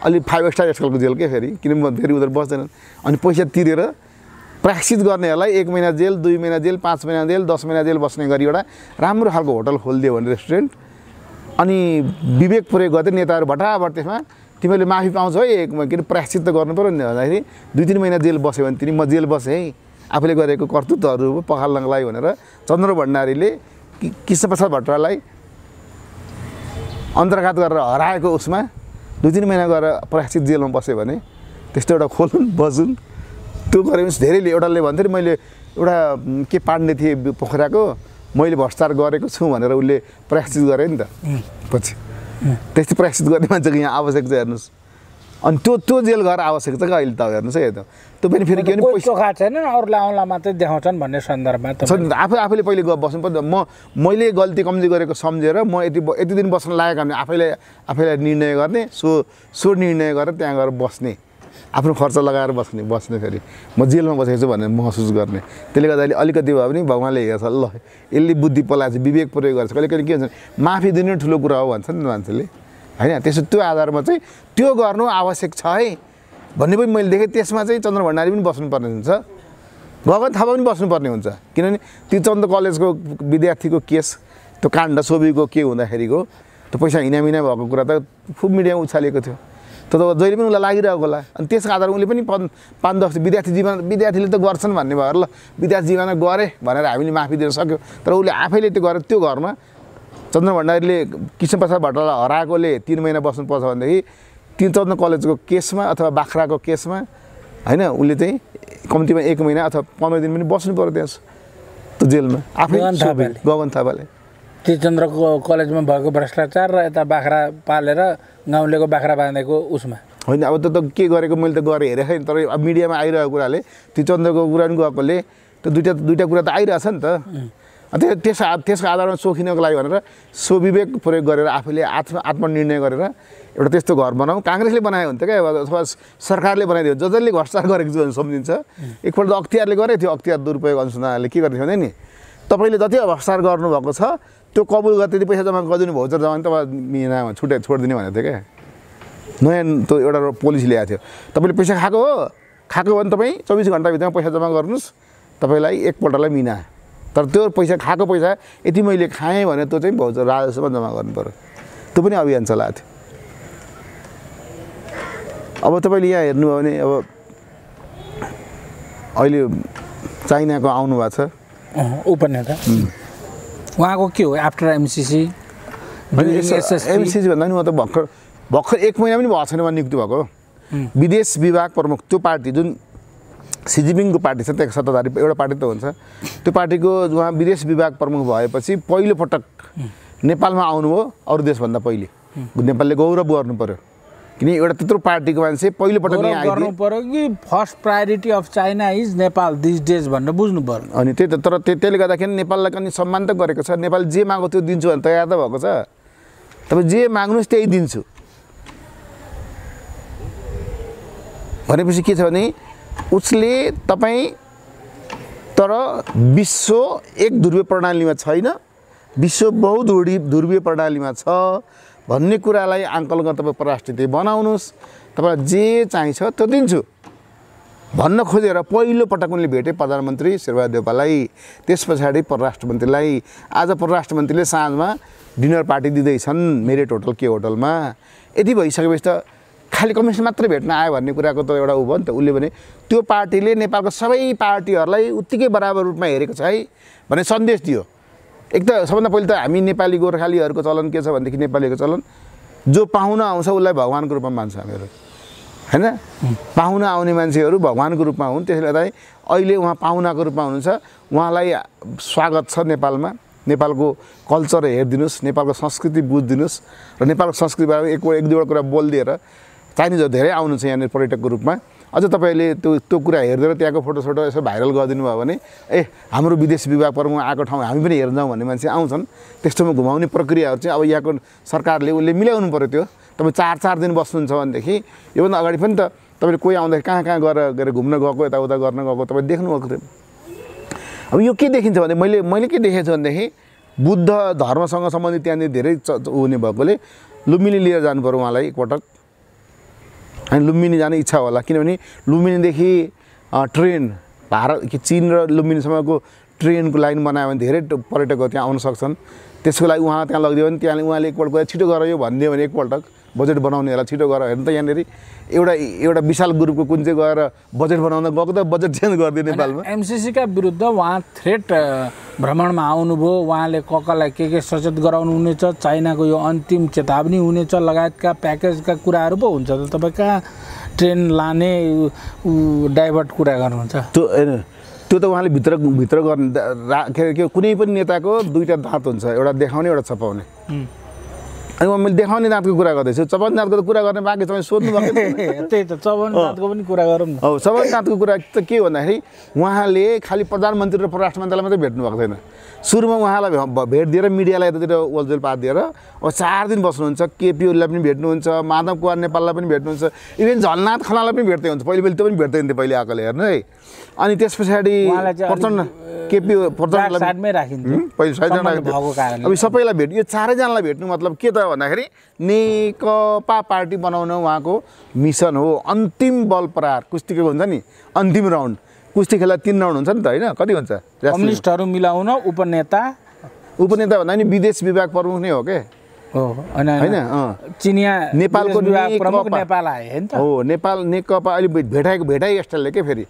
अलि 5 स्टार स्कुलको जेल के फेरि, किनभने फेरि उधर बस्दैनन् अनि पैसा तिरेर प्रयाश्चित गर्नेहरुलाई 1 महिना जेल, 2 महिना जेल, 5 महिना जेल, 10 महिना जेल बस्ने गरी एउटा राम्रो खालको होटल खोलिदियो भने रेस्टुरेन्ट अनि विवेक प्रयोग गर्दै नेताहरु भटाभट त्यसमा तिमीले माफी पाउँछौ है 1 महिना किन प्रयाश्चित त गर्नु पर्यो नि भन्दाखेरि 2-3 महिना जेल बस्यो भने तिमी म जेल बसे है आफूले गरेको कर्तृत्वहरु पखाल्नलाई भनेर चन्द्र भण्डारीले कृष्ण प्रसाद भट्टराईलाई अन्तर्घात गरेर हराएको उसमा 2-3 महिना गएर प्रयाश्चित जेलमा बस्यो भने त्यस्तो एउटा खोलुन् बजुन्। त्यो गरेपछि धेरैले एउटाले भन्थे मैले एउटा के पाण्डे थिए पोखराको मैले भ्रष्टाचार गरेको छु भनेर उसले प्रयाश्चित गरे नि त पछि त्यस्तै प्रयाश्चित गर्ने मान्छेको यहाँ आवश्यक छ हेर्नुस्। अनि त्यो जेल गएर आवश्यक छ अहिले त हेर्नुस् है, त्यो पनि फेरि के हो नि पैसा खाट छैन अरूलाई औँला मात्रै देखाउँछन् भन्ने सन्दर्भमा त आफूले पहिले बस्नु पर्छ। मैले गल्ती कमजोरी गरेको सम्झेर म यति दिन बस्न लागेको भने आफैलाई निर्णय गर्ने सो निर्णय गरेर त्यहाँ गएर बस्ने आफ्नो खर्च लगाएर बस्ने फेरि म जेलमा बसेको छु भनेर महसुस गर्ने। त्यसले गर्दा अलिकति भए पनि भगवानले हेर्छ ल यसले बुद्धि पलाएछ विवेक प्रयोग गर्छ। कहिलेकाहीँ के हुन्छ माफी दिनु ठुलो कुरा हो भन्छ नि मान्छेले हैन, त्यसो त्यो आधारमा चाहिँ त्यो गर्नु आवश्यक छ है भन्ने पनि मैले देखेँ। त्यसमा चाहिँ चन्द्र भण्डारी पनि बस्नुपर्ने हुन्छ, गगन थापा पनि बस्नुपर्ने हुन्छ, किनभने ती चन्द्र कलेजको विद्यार्थीको केस त्यो काण्ड सोबीको के हुँदाखेरिको त्यो पैसा हिनामिना भएको कुरा त खुब मिडियामा उछालिएको थियो, तर जहिले पनि उसलाई लागिरहेको होला। अनि त्यसको आधारमा उसले पनि 5-10 विद्यार्थी जीवन विद्यार्थीले त गर्छन् भन्ने भएर ल विद्यार्थी जीवनमा गरे भनेर हामीले माफी दिन सक्यो, तर उसले आफैले त्यो गरेर त्यो घरमा चन्द्र भण्डारीले कृष्ण प्रसाद भट्टराईलाई हराएकोले 3 महिना बस्नुपर्छ भनेदेखि चन्द्र कलेजको केसमा अथवा बाख्राको केसमा हैन उसले चाहिँ कम्तीमा 1 महिना अथवा 15 दिन पनि बस्नु पर्यो त्यहाँ त्यो जेलमा आफै गगन थापाले। त्यो चन्द्र कलेजमा भएको भ्रष्टाचार र यता बाख्रा पालेर गाउँलेको बाख्रा बाँधेको उसमा होइन, अब त के गरेको मैले त गरेँ हेरेको छैन, तर अब मिडियामा आइरहेको कुराले त्यो चन्द्रको कुरा पनि गएकोले त्यो दुईटा कुरा त आइरहेछ नि त। त्यसको आधारमा सोखिनको लागि भनेर स्वविवेक प्रयोग गरेर आफूले आत्मनिर्णय गरेर एउटा त्यस्तो घर बनाऊ। काङ्ग्रेसले बनायो हुन्थ्यो क्या अथवा सरकारले बनाइदियो, जसले भ्रष्टाचार गरेको थियो भने सम्झिन्छ। एकपल्ट अख्तियारले गरेको थियो, अख्तियार दुरुपयोग अनुसन्धानले के गरेको थियो भने नि तपाईले जति भ्रष्टाचार गर्नुभएको छ त्यो कबुल गर्दै पैसा जम्मा गरिदिनु भयो जर जम्मा तपाईँ मिनामा छोडिदिने भनेको थियो क्या। नयाँ त्यो एउटा पोलिसी ल्याएको थियो, तपाईँले पैसा खाएको भने तपाईँ 24 घण्टाभित्रमा पैसा जम्मा गर्नुहोस्, तपाईँलाई एकपल्टलाई मिना। तर त्यो खाएको पैसा यति मैले खाएँ भने त्यो चाहिँ भौज राजस्वमा जम्मा गर्नु पर्यो, त्यो पनि अभियान चलाएको थियो। अब तपाईँले यहाँ हेर्नुभयो भने अब अहिले चाइनाको आउनुभएको छ उपनेता, उहाँको के हो आफ्टर एमसिसी? एमसिसी भन्दा नि म त भर्खर 1 महिना पनि भएको छैन म नियुक्ति भएको। विदेश विभाग प्रमुख त्यो पार्टी जुन सी जिनपिङको पार्टी छ त्यसको सत्ताधारी एउटा पार्टी त हुन्छ, त्यो पार्टीको उहाँ विदेश विभाग प्रमुख भएपछि पहिलोपटक नेपालमा आउनुभयो अरू देशभन्दा पहिले। नेपालले गौरव गर्नु पर्यो किन एउटा त्यत्रो पार्टीको मान्छे पहिलोपटक यहाँ आइदिनु पर्यो कि first priority of China is Nepal these days भनेर बुझ्नु पर्यो। अनि त्यही त, तर त्यसले गर्दाखेरि नेपाललाई कनी सम्मान त गरेको छ, नेपालले जे माग्यो त्यो दिन्छु भने तयार त भएको छ, तपाईँ जे माग्नुहोस् त्यही दिन्छु भनेपछि के छ भने उसले तपाईँ तर विश्व एक ध्रुवीय प्रणालीमा छैन, विश्व बहु ध्रुवीय प्रणालीमा छ भन्ने कुरालाई आङ्कल गर्न तपाईँ पराष्ट्रिय बनाउनुहोस्, तपाईँलाई जे चाहिन्छ त्यो दिन्छु भन्न खोजेर पहिलोपटक उनले भेटे प्रधानमन्त्री शेरबहादुर देउपालाई, त्यस पछाडि परराष्ट्र मन्त्रीलाई। आज परराष्ट्र मन्त्रीले साँझमा डिनर पार्टी दिँदैछन् मेरिट होटल के होटलमा। यदि भइसकेपछि त खाली कमिसन मात्रै भेट्न आयो भन्ने कुराको त एउटा उ भयो नि त। उसले भने त्यो पार्टीले नेपालको सबै पार्टीहरूलाई उत्तिकै बराबर रूपमा हेरेको छ है भन्ने सन्देश दियो। एक त सबभन्दा पहिले त हामी नेपाली गोर्खालीहरूको चलन के छ भनेदेखि नेपालीको चलन जो पाहुना आउँछ उसलाई भगवानको रूपमा मान्छ हामीहरू हैन, पाहुना आउने मान्छेहरू भगवानको रूपमा हुन्। त्यसले गर्दा अहिले उहाँ पाहुनाको रूपमा हुनुहुन्छ, उहाँलाई स्वागत छ नेपालमा। नेपालको कल्चर हेरिदिनुहोस्, नेपालको संस्कृति बुझिदिनुहोस् र नेपालको संस्कृतिबारे एक दुईवटा कुरा बोलिदिएर चाइनिजहरू धेरै आउनुहुन्छ यहाँनिर पर्यटकको रूपमा। अझ तपाईले त्यो कुरा हेर्दै त्यहाँको फोटो सोटो यसो भाइरल गरिदिनु भयो भने ए हाम्रो विदेश विभाग प्रमुख आको ठाउँ हामी पनि हेर्न जाउँ भन्ने मान्छे आउँछन्। त्यस्तोमा घुमाउने प्रक्रियाहरु चाहिँ अब यहाँको सरकारले उले मिलाउनु पर्यो। त्यो तपाई 4-4 दिन बस्नुहुन्छ भने देखि यो भन्दा अगाडि पनि त तपाईले कोही आउँदा कहाँ गएर घुम्न गएको यता उता गर्न गएको तपाई देख्नु भएको थियो। अब यो के देखिन्छ भने मैले के देखेछु भने देखि बुद्ध धर्मसँग सम्बन्धित त्यहाँ धेरै हुने भएकोले लुम्बिनी लिएर जानु पर्यो उहाँलाई एकपटक। अनि लुम्बिनी जाने इच्छा होला किनभने लुम्बिनी देखि ट्रेन भारत कि चीन र लुम्बिनी सम्मको ट्रेनको लाइन बनायो भने धेरै पर्यटकहरु त्यहाँ आउन सक्छन्। त्यसको लागि उहाँ त्यहाँ लगिदियो भने त्यहाँ उहाँले एकपल्ट गएर छिटो गर यो भन्दियो भने एकपल्टक बजेट बनाउनेहरुलाई छिटो गर हेर्न त यहाँनेरि एउटा विशाल ग्रुपको कुन चाहिँ गएर बजेट बनाउन गएको त बजेट चेन्ज गरिदिने नेपालमा एमसीसी का विरुद्ध उहाँ थ्रेट भ्रमणमा आउनुभयो। उहाँले ककलाई के सचेत गराउनु हुनेछ, चाइनाको यो अन्तिम चेतावनी हुनेछ लगायतका प्याकेजका कुराहरु पो हुन्छ। तपाईका ट्रेन लाने डाइभर्ट कुरा गर्नुहुन्छ त्यो त उहाँले भित्र गर्ने राखेको कुनै पनि नेताको दुईटा दाँत हुन्छ, एउटा देखाउने एउटा छपाउने। अनि मैले देखाउने दाँतको कुरा गर्दैछु, चपाउने दाँतको त कुरा गर्ने बाँकी छ भने सोध्नु भएको थियो। त्यही त चपाउने दाँतको पनि कुरा गरौँ न। हो चपाउने दाँतको कुरा त के भन्दाखेरि उहाँले खालि प्रधानमन्त्री र परराष्ट्र मन्त्रीलाई मात्रै भेट्नु भएको थिएन। सुरुमा उहाँलाई भेट दिएर मिडियालाई यतातिर ओलजोल पात दिएर अब 4 दिन बस्नुहुन्छ। केपीओलाई पनि भेट्नुहुन्छ, माधव कुमार नेपाललाई पनि भेट्नुहुन्छ, इभन झलनाथ खनाललाई पनि भेट्दै हुन्छ। पहिले त पनि भेट्दैन थियो पहिले आकोले हेर्नु है। अनि त्यसपछि प्रचण्ड केपीओ प्रचण्डलाई साइडमै राखिन्थ्यो पहिले साइडमा भएको कारण। अब सबैलाई भेट यो 4 जनालाई भेट्नु मतलब के त भन्दाखेरि नेकपा पार्टी बनाउन उहाँको मिसन हो। अन्तिम बल प्रहार कुस्तीको हुन्छ नि, अन्तिम राउन्ड कुस्ती खेला 3 राउन्ड हुन्छ नि त हैन, कति हुन्छ? कम्युनिस्टहरु मिलाउन उपनेता भन्दा नि विदेश विभाग प्रमुख नै हो के हो हैन। चिनिया नेपालको विभाग प्रमुख नेपाल आए हैन त हो। नेपाल नेकपा अलि भेटाइ स्टाइलले के फेरि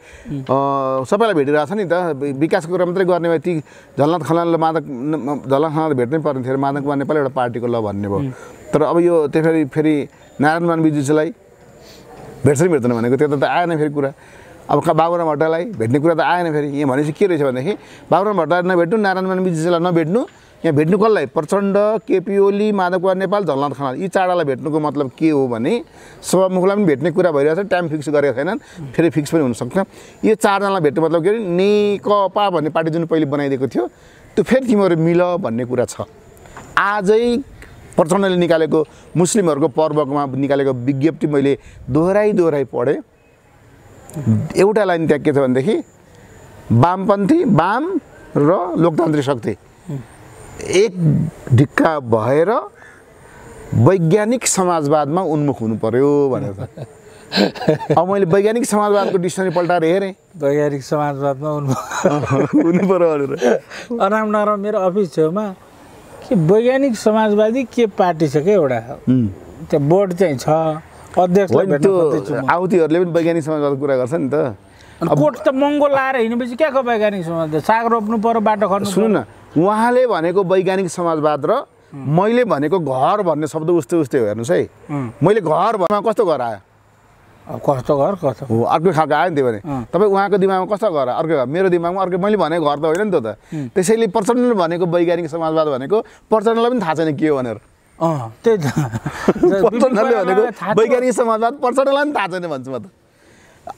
सबैलाई भेटिराछ नि त। विकासको कुरा मात्रै गर्ने भए ती झलनाथ खनाल झलनाथ खनाल भेट्नै पर्ने थियो। माधव कुमार नेपाल एउटा पार्टीको ल भन्ने भयो। तर अब यो त्यसरी फेरि नारायण मानविज्यूलाई भेट्दैन भनेको त्यो त आएन फेरि कुरा। अब बाबुराम भट्टराईलाई भेट्ने कुरा त आएन फेरि। यहाँ भनेपछि के रहेछ भनेदेखि बाबुराम भट्टराई नभेट्नु, नारायण मानविज्यूलाई नभेट्नु, यहाँ भेट्नु कसलाई? प्रचण्ड, केपी ओली, माधव कुमार नेपाल, झलनाथ खनाल यी 4 जनालाई भेट्नुको मतलब के हो भने सभामुखलाई पनि भेट्ने कुरा भइरहेछ। टाइम फिक्स गरेका छैनन्, फेरि फिक्स पनि हुन सक्छ। यो 4 जनालाई भेट्नु मतलब के भने नेकपा भन्ने पार्टी जुन पहिले बनाइदिएको थियो त्यो फेरि तिमीहरू मिल भन्ने कुरा छ। आजै प्रचण्डले निकालेको मुस्लिमहरुको पर्वमा निकालेको विज्ञप्ति मैले दोहोराइ पढे। एउटा लाइन त्यहाँ के छ भनेदेखि वामपन्थी वाम र लोकतान्त्रिक शक्ति एक ढिक्का भएर वैज्ञानिक समाजवादमा उन्मुख हुनु पर्यो भनेर। अब मैले वैज्ञानिक समाजवादको डिक्सनरी पल्टाएर हेरेँ, वैज्ञानिक समाजवादमा उन्मुख हुनु पर्यो भनेर। अनामनगर मेरो अफिस छेउमा के वैज्ञानिक समाजवादी के पार्टी छ के एउटा, त्यो बोर्ड चाहिँ छ। अध्यक्षलाई भेट्न खोज्दैछु म। आउतिहरुले पनि वैज्ञानिक समाजवादको कुरा गर्छ नि त। कोट त मंगो लाएर हिँडेपछि के को वैज्ञानिक समाजवाद? साग रोप्नु पर्यो, बाटो खन्नु। सुन्नु न, उहाँले भनेको वैज्ञानिक समाजवाद र मैले भनेको घर भन्ने शब्द उस्तै हो। हेर्नुस् है, मैले घर भन्दा कस्तो घर आयो? कस्तो घर कस्तो हो अर्को खालको आयो नि। त्यो भने तपाई उहाँको दिमागमा कस्तो घर अर्को, मेरो दिमागमा अर्को। मैले भनेको घर त होइन नि त्यो त। त्यसैले प्रचण्डले भनेको वैज्ञानिक समाजवाद भनेको प्रचण्डलाई पनि थाहा छैन के हो भनेर। त्यही त वैज्ञानिक समाजवाद प्रचण्डलाई पनि थाहा छैन भन्छु म त।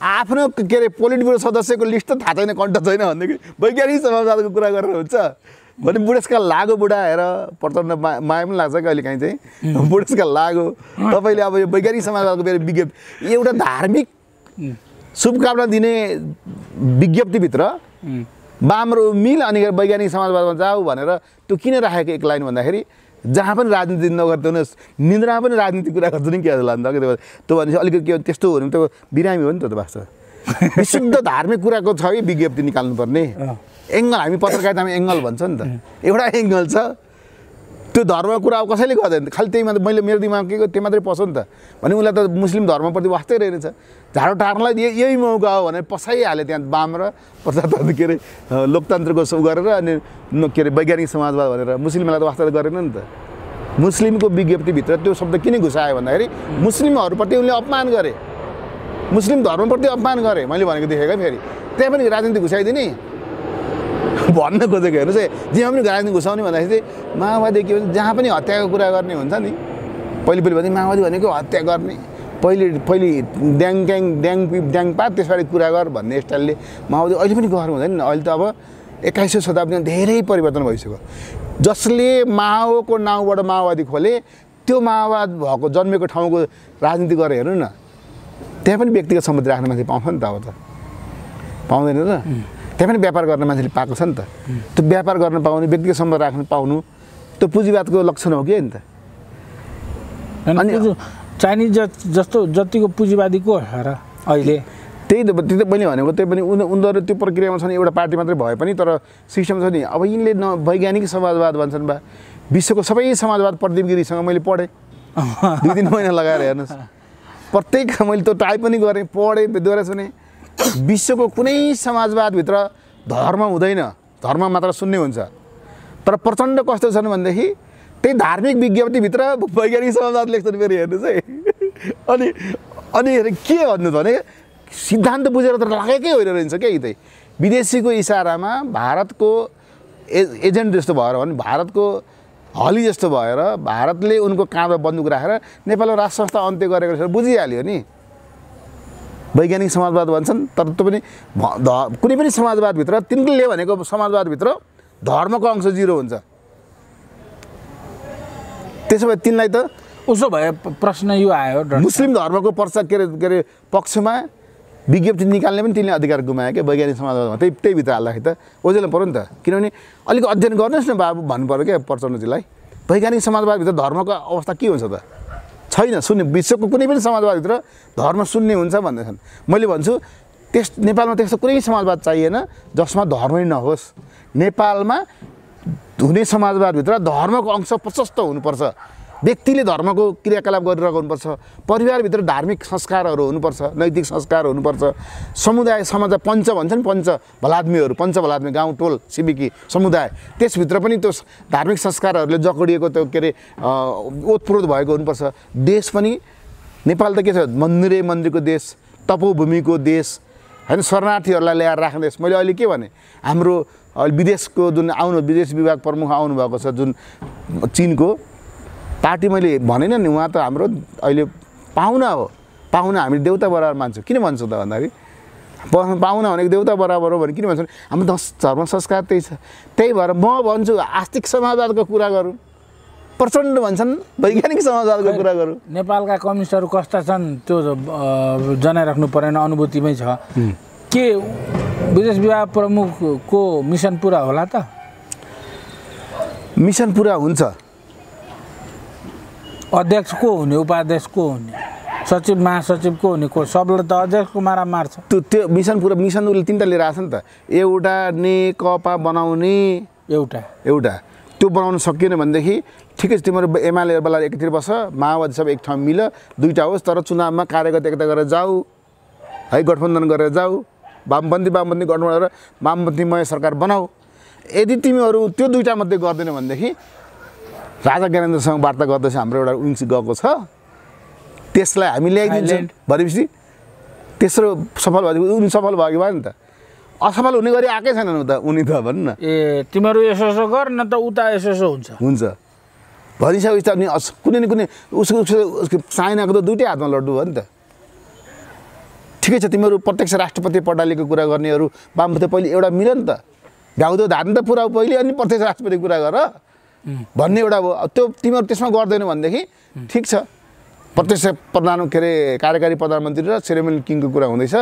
आफ्नो के अरे पोलिट ब्युरो सदस्यको लिस्ट त थाहा छैन, कन्ट्याक्ट छैन भनेदेखि वैज्ञानिक समाजवादको कुरा गरेर हुन्छ भने बुढेसकाल लागो बुढा हेर प्रचण्ड माया पनि लाग्छ कहिले काहीँ चाहिँ। बुढेसकाल लागो तपाईँले अब यो वैज्ञानिक समाजवादको मेरो विज्ञप्ति एउटा धार्मिक शुभकामना दिने विज्ञप्तिभित्र वाम र मिल अनि वैज्ञानिक समाजवादमा जाऊ भनेर त्यो किन राखेको एक लाइन भन्दाखेरि जहाँ पनि राजनीति नगरिदिनुहोस्, निन्द्रामा पनि राजनीति कुरा गर्छ नि के होला नि त। त्यो भनेपछि अलिकति के त्यस्तो हो भने त बिरामी हो नि त। वास्तव विशुद्ध धार्मिक कुराको छ कि विज्ञप्ति निकाल्नुपर्ने एङ्गल, हामी पत्रकारितामा एङ्गल भन्छ नि त, एउटा एङ्गल छ। त्यो धर्मको कुरा कसैले गर्दैन, खालि त्यही मात्र मैले मेरो दिमाग के त्यही मात्रै पस्यो नि त। भने उसलाई त मुस्लिम धर्मप्रति वास्तै रहेछ, झाडो टार्नलाई यही मौका हो भनेर पसाइहाले त्यहाँ वाम र प्रजातन्त्र के अरे लोकतन्त्रको सब गरेर अनि के अरे वैज्ञानिक समाजवाद भनेर। मुस्लिमलाई त वास्तै गरेन नि त। मुस्लिमको विज्ञप्तिभित्र त्यो शब्द किन घुसायो भन्दाखेरि मुस्लिमहरूप्रति उनले अपमान गरे, मुस्लिम धर्मप्रति अपमान गरे। मैले भनेको देखेको फेरि त्यहाँ पनि राजनीति घुसाइदिने भन्न खोजेको। हेर्नुहोस् है, जहाँ पनि राजनीति घुसाउने भन्दाखेरि चाहिँ माओवादी के भन्छ, जहाँ पनि हत्याको कुरा गर्ने हुन्छ नि। पहिले पनि माओवादी भनेको हत्या गर्ने, पहिले ड्याङ ड्याङ पाप त्यसबारे कुरा गर भन्ने स्टाइलले माओवादी अहिले पनि गहर हुँदैन। अहिले त अब 21औं शताब्दीमा धेरै परिवर्तन भइसक्यो। जसले माओको नाउँबाट माओवादी खोले त्यो माओवाद भएको जन्मेको ठाउँको राजनीति गरे हेर्नु न, त्यहाँ पनि व्यक्तिगत सम्पत्ति राख्न मान्छे पाउँछ नि त, अब त पाउँदैन र। त्यहाँ पनि व्यापार गर्न मान्छेले पाएको छ नि त। त्यो व्यापार गर्न पाउने, व्यक्तिगत सम्पत्ति राख्न पाउनु त्यो पुँजीवादको लक्षण हो कि नि त। अनि चाइनिज जस्तो जतिको पुँजीवादी को र अहिले त्यही त मैले भनेको, त्यही पनि उनीहरू त्यो प्रक्रियामा छन्। एउटा पार्टी मात्रै भए पनि तर सिस्टम छ नि। अब यिनले न वैज्ञानिक समाजवाद भन्छन् बा, विश्वको सबै समाजवाद प्रदीप गिरीसँग मैले पढेँ 2-3 महिना लगाएर हेर्नुहोस्। प्रत्येक मैले त्यो टाइप पनि गरेँ, पढेँ, दोहोऱ्याएर सुनेँ। विश्वको कुनै समाजवादभित्र धर्म हुँदैन, धर्म मात्र शून्य हुन्छ। तर प्रचण्ड कस्तो छन् भनेदेखि त्यही धार्मिक विज्ञप्तिभित्र वैज्ञानिक समाजवाद लेख्छन्। फेरि हेर्नुहोस् है। अनि अनि के भन्नु भने सिद्धान्त बुझेर त लागेकै होइन रहेछ क्या। यी त विदेशीको इसारामा भारतको एजेन्ट जस्तो भएर भने, भारतको हली जस्तो भएर भारतले उनको काँधमा बन्दुक राखेर नेपालको राष्ट्र संस्था अन्त्य गरेको रहेछ। बुझिहाल्यो नि, वैज्ञानिक समाजवाद भन्छन्। तर त्यो पनि कुनै पनि समाजवादभित्र तिनीहरूले भनेको समाजवादभित्र धर्मको अंश 0 हुन्छ। त्यसो भए तिनलाई त उसो भए प्रश्न यो आयो, मुस्लिम धर्मको पर्चा के अरे पक्षमा विज्ञप्ति निकाल्ने पनि तिनले अधिकार गुमाए क्या वैज्ञानिक समाजवादमा। त्यही भित्र हाल्दाखेरि त ओझेल्नु पऱ्यो नि त। किनभने अलिक अध्ययन गर्नुहोस् न बाबु भन्नुपर्यो क्या प्रचण्डजीलाई। वैज्ञानिक समाजवादभित्र धर्मको अवस्था के हुन्छ त? छैन, शून्य। विश्वको कुनै पनि समाजवादभित्र धर्म शून्य हुन्छ भन्दैछन्। मैले भन्छु नेपालमा त्यस्तो कुनै समाजवाद चाहिएन जसमा धर्मै नहोस्। नेपालमा हुने समाजवादभित्र धर्मको अंश प्रशस्त हुनुपर्छ। व्यक्तिले धर्मको क्रियाकलाप गरिरहेको हुनुपर्छ। परिवारभित्र धार्मिक संस्कारहरू हुनुपर्छ, नैतिक संस्कार हुनुपर्छ। समुदाय समाज पञ्च भन्छन्, पञ्च भलादमीहरू, पञ्च भलादमी गाउँ टोल छिमेकी समुदाय, त्यसभित्र पनि त्यो धार्मिक संस्कारहरूले जकडिएको त्यो के अरे ओतप्रोत भएको हुनुपर्छ। देश पनि नेपाल त के छ, मन्दिरै मन्दिरको देश, तपोभूमिको देश हैन, शरणार्थीहरूलाई ल्याएर राख्ने देश। मैले अहिले के भने, हाम्रो विदेशको जुन विदेश विभाग प्रमुख आउनुभएको छ जुन चीनको, पार्टी मैले भनेन नि, उहाँ त हाम्रो अहिले पाहुना हो। पाहुना हामीले देउता बराबर मान्छौँ। किन भन्छौँ त भन्दाखेरि पाहुना भनेको देउता बराबर हो भने किन भन्छौँ? हाम्रो धर्म संस्कार त्यही छ। त्यही भएर म भन्छु आस्तिक समाजवादको कुरा गरौँ। प्रचण्ड भन्छन् वैज्ञानिक समाजवादको कुरा गरौँ। नेपालका कम्युनिस्टहरू कस्ता छन् त्यो जनाइराख्नु परेन, अनुभूतिमै छ। के विदेश विभाग प्रमुखको मिसन पुरा होला त? मिसन पुरा हुन्छ। अध्यक्ष को हुने, उपाध्यक्ष को हुने, सचिव महासचिव को हुने, को सबले त अध्यक्षको मारा मार्छ। त्यो मिसन पुरा, मिसन उसले तिनटा लिएर आछ नि त। एउटा नेकपा बनाउने एउटा त्यो बनाउन सकिएन भनेदेखि ठिकै छ, तिम्रो एमाले वाला एकतिर बस, माओवादी सब एक ठाउँ मिल, दुईटा होस् तर चुनावमा कार्यगत एकता गरेर जाऊ है, गठबन्धन गरेर जाऊ, वामपन्थी गठबन्धन गरेर वामपन्थीमय सरकार बनाऊ। यदि तिमीहरू त्यो दुईटा मध्ये गर्दैनौ भनेदेखि राजा ज्ञानेन्द्रसँग वार्ता गर्दैछ, हाम्रो एउटा विंग गएको छ, त्यसलाई हामी ल्याइदिन्छौँ भनेपछि तेस्रो सफल भयो। उनी सफल भयो नि त, असफल हुने गरी आएकै छैनन् त उनी त। भन्न न ए तिमीहरू यसो गर न त उता यसो हुन्छ भनिसक्यो। त कुनै न कुनै उसको चाइनाको त दुइटै हातमा लड्डु हो नि त। ठिकै छ, तिमीहरू प्रत्यक्ष राष्ट्रपति पढालेको कुरा गर्नेहरू वामपन्थी पहिले एउटा मिल नि त, घाउदो धान त पुरा पहिले, अनि प्रत्यक्ष राष्ट्रपति कुरा गर भन्ने एउटा हो। त्यो तिमीहरू त्यसमा गर्दैनौ भनेदेखि ठिक छ। प्रत्यक्ष प्रधान के अरे कार्यकारी प्रधानमन्त्री र सेरेमनी किङको कुरा हुँदैछ।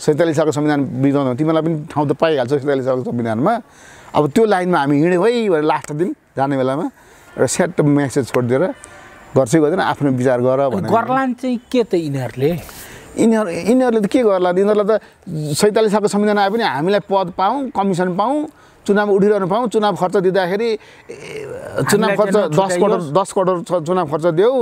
47 सालको संविधान बिताउँदा तिमीलाई पनि ठाउँ त पाइहाल्छौ 47 सालको संविधानमा। अब त्यो लाइनमा हामी हिँड्यौँ है भनेर लास्ट दिन जाने बेलामा एउटा सेट मेसेज छोडिदिएर गर्छै गर्दैन, आफ्नो विचार गर भनेर गर्लान चाहिँ के त यिनीहरूले यिनीहरूले त के गर्ला? यिनीहरूलाई त 47 सालको संविधान आए पनि हामीलाई पद पाऊँ, कमिसन पाऊँ, चुनाव उठिरहनु पाऊँ, चुनाव खर्च दिँदाखेरि चुनाव खर्च 10 करोड चुनाव खर्च देऊ,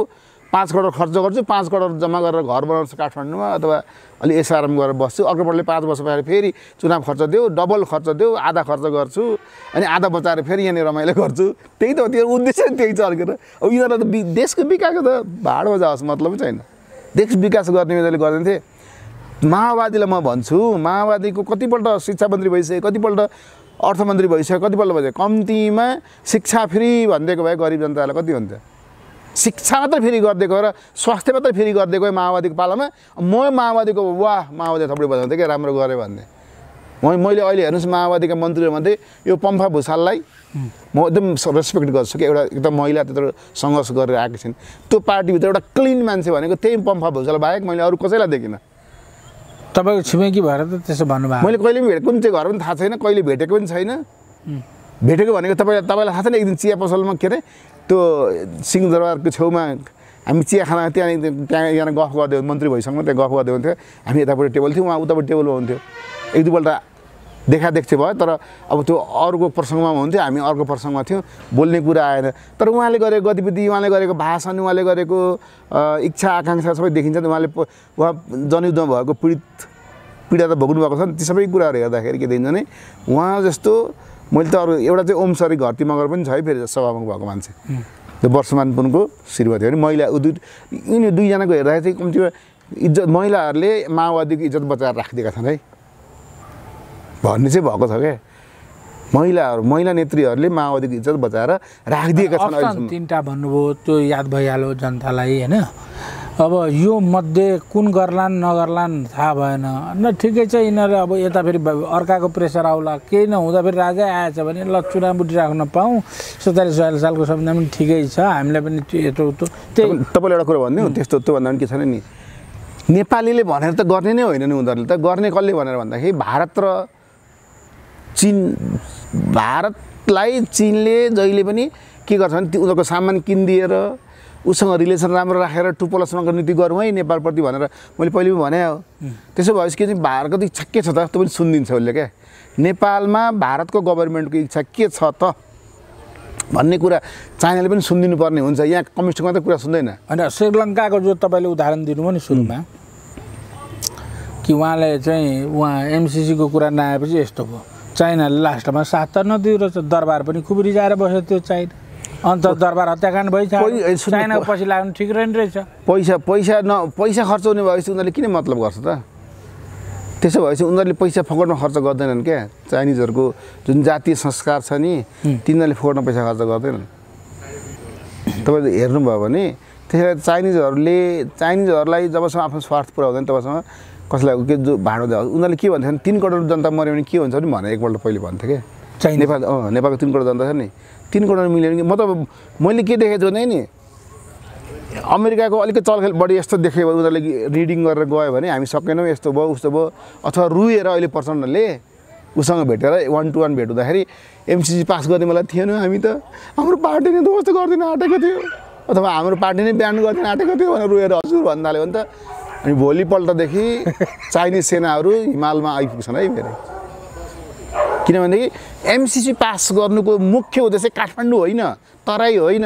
5 करोड खर्च गर्छु, 5 करोड जम्मा गरेर घर बनाउँछु काठमाडौँमा अथवा अलि एसआरएम गरेर बस्छु, अर्कोपल्टले 5 वर्ष पछाडि फेरि चुनाव खर्च देऊ, डबल खर्च देऊ, आधा खर्च गर्छु अनि आधा बचाएर फेरि यहाँनिर रमाइलो गर्छु। त्यही त त्यो उद्देश्य त्यही छ अर्को। अब यिनीहरूलाई त देशको विकासको त भाडोमा जाओस् मतलबै छैन। देश विकास गर्ने उनीहरूले गर्दैन थिए। माओवादीलाई म भन्छु, माओवादीको कतिपल्ट शिक्षा मन्त्री भइसक्यो, कतिपल्ट अर्थमन्त्री भइसक्यो, कतिपल्ट भइसक्यो। कम्तीमा शिक्षा फ्री भनिदिएको भए गरिब जनतालाई कति हुन्थ्यो? शिक्षा मात्र फेरि गर्दै गएर स्वास्थ्य मात्र फेरि गर्दै गए माओवादीको पालामा म माओवादीको वाह माओवादी थप्ले बजाउँथे के राम्रो गरे भन्ने मैले अहिले हेर्नुस् माओवादीका मन्त्रीहरु मध्ये यो पम्फा भुसाललाई म एकदम रेस्पेक्ट गर्छु के एउटा एकदम महिला त्यत्रो संघर्ष गरेर आएकी छिन् त्यो पार्टी भित्र एउटा क्लीन मान्छे भनेको त्यही पम्फा भुसाल बाहेक मैले अरु कसैलाई देखिन तपाईको छिमेकी भएर त त्यसो भन्नुभयो मैले कहिले पनि कुन चाहिँ घर पनि थाहा छैन कहिले भेटेको पनि छैन भेटेको भनेको तपाईलाई थाहा छैन एकदिन चिया पसलमा के रे त्यो सिंहदरबारको छेउमा हामी चिया खाना त्यहाँ गफ गर्दै मन्त्री भइसँग त्यहाँ गफ गर्दै हुन्थ्यो हामी यतापट्टि टेबल थियो उहाँ उतापट्टि टेबल हुन्थ्यो एक दुई पल्ट देखादेखि भयो तर अब त्यो अरूको प्रसङ्गमा हुन्थ्यो हामी अर्को प्रसङ्गमा थियौँ बोल्ने कुरा आएन तर उहाँले गरेको गतिविधि उहाँले गरेको भाषण उहाँले गरेको इच्छा आकाङ्क्षा सबै देखिन्छ उहाँ जनयुद्धमा भएको पीडा त भोग्नु भएको छ ती सबै कुराहरू हेर्दाखेरि के देखिन्छ भने उहाँ जस्तो मैले त अरू एउटा चाहिँ ओमसरी घरती मगर पनि छ है फेरि सभामुख भएको मान्छे त्यो वर्षमानपुरको श्रीमती हो नि महिला यिनीहरू दुईजनाको हेर्दाखेरि चाहिँ कम्तीमा इज्जत महिलाहरूले माओवादीको इज्जत बचाएर राखिदिएका छन् है भन्ने चाहिँ भएको छ के महिला नेत्रीहरूले माओवादीको इज्जत बचाएर राखिदिएका छन् अहिले तिनटा भन्नुभयो त्यो याद भइहाल्यो जनतालाई हैन अब यो मध्ये कुन गर्लान् नगर्लान् थाहा भएन न ठिकै छ यिनीहरू अब यता फेरि अर्काको प्रेसर आउला केही नहुँदा फेरि राजा आएछ भने ल चुनाव बुटी राख्न पाऊँ 47 सालको संविधान पनि ठिकै छ हामीलाई पनि यत्रो तपाईले एउटा कुरा भन्नु त्यस्तो त्यो भन्दा पनि के छैन नि नेपालीले भनेर त गर्ने नै होइन नि उनीहरूले त गर्ने कसले भनेर भन्दाखेरि भारत र भारतलाई चीनले जहिले पनि के गर्छ भने उनीहरूको सामान किनिदिएर उसँग रिलेसन राम्रो राखेर टुप्पलसँग नीति गरौँ है नेपालप्रति भनेर मैले पहिले पनि भने हो त्यसो भएपछि चाहिँ भारतको त इच्छा के छ त तँ पनि सुनिदिन्छ उसले क्या नेपालमा भारतको गभर्मेन्टको इच्छा के छ त भन्ने कुरा चाइनाले पनि सुनिदिनु पर्ने हुन्छ यहाँ कम्युनिस्टको मात्रै कुरा सुन्दैन अनि श्रीलङ्काको जो तपाईँले उदाहरण दिनुभयो नि सुरुमा कि उहाँले चाहिँ उहाँ एमसिसीको कुरा नआएपछि यस्तो भयो चाइनाले लास्टमा साथ त नदियो रहेछ दरबार पनि खुब रिजाएर बस्यो त्यो चाइना अन्त दरबार हत्याकाण्ड भइसक्यो चाइनाको पछि लाग्नु ठिक रहेन रहेछ पैसा खर्च हुने भएपछि उनीहरूले किन मतलब गर्छ त त्यसो भएपछि उनीहरूले पैसा फोकटमा खर्च गर्दैनन् क्या चाइनिजहरूको जुन जातीय संस्कार छ नि तिनीहरूले फोकटमा पैसा खर्च गर्दैनन् तपाईँले हेर्नुभयो भने त्यसैले चाइनिजहरूलाई जबसम्म आफ्नो स्वार्थ पुर्याउँदैन तबसम्म कसैलाई के जो भाँडो दियो उनीहरूले के भन्छन् 3 करोड जनता मऱ्यो भने के हुन्छ नि भनेर एकपल्ट पहिले भन्थे क्या चाइना नेपालको 3 करोड जनता छ नि 3 करोड मिल्यो भने मतलब मैले के देखेको थिएँ नि अमेरिकाको अलिकति चलखेल बढी यस्तो देख्यो भने उनीहरूले रिडिङ गरेर गयो भने हामी सकेनौँ यस्तो भयो उस्तो भयो अथवा रुएर अहिले प्रचण्डले उसँग भेटेर 1-to-1 भेट हुँदाखेरि एमसिसी पास गर्ने मलाई थिएन हामी त हाम्रो पार्टीले त कस्तो गरिदिन आँटेको थियो अथवा हाम्रो पार्टीले बिहान गरिदिन आँटेको थियो भनेर रुएर हजुर भन्नु थाल्यो भने त अनि भोलिपल्टदेखि चाइनिज सेनाहरू हिमालमा आइपुग्छन् है फेरि किनभनेदेखि एमसिसी पास गर्नुको मुख्य उद्देश्य काठमाडौँ होइन तराई होइन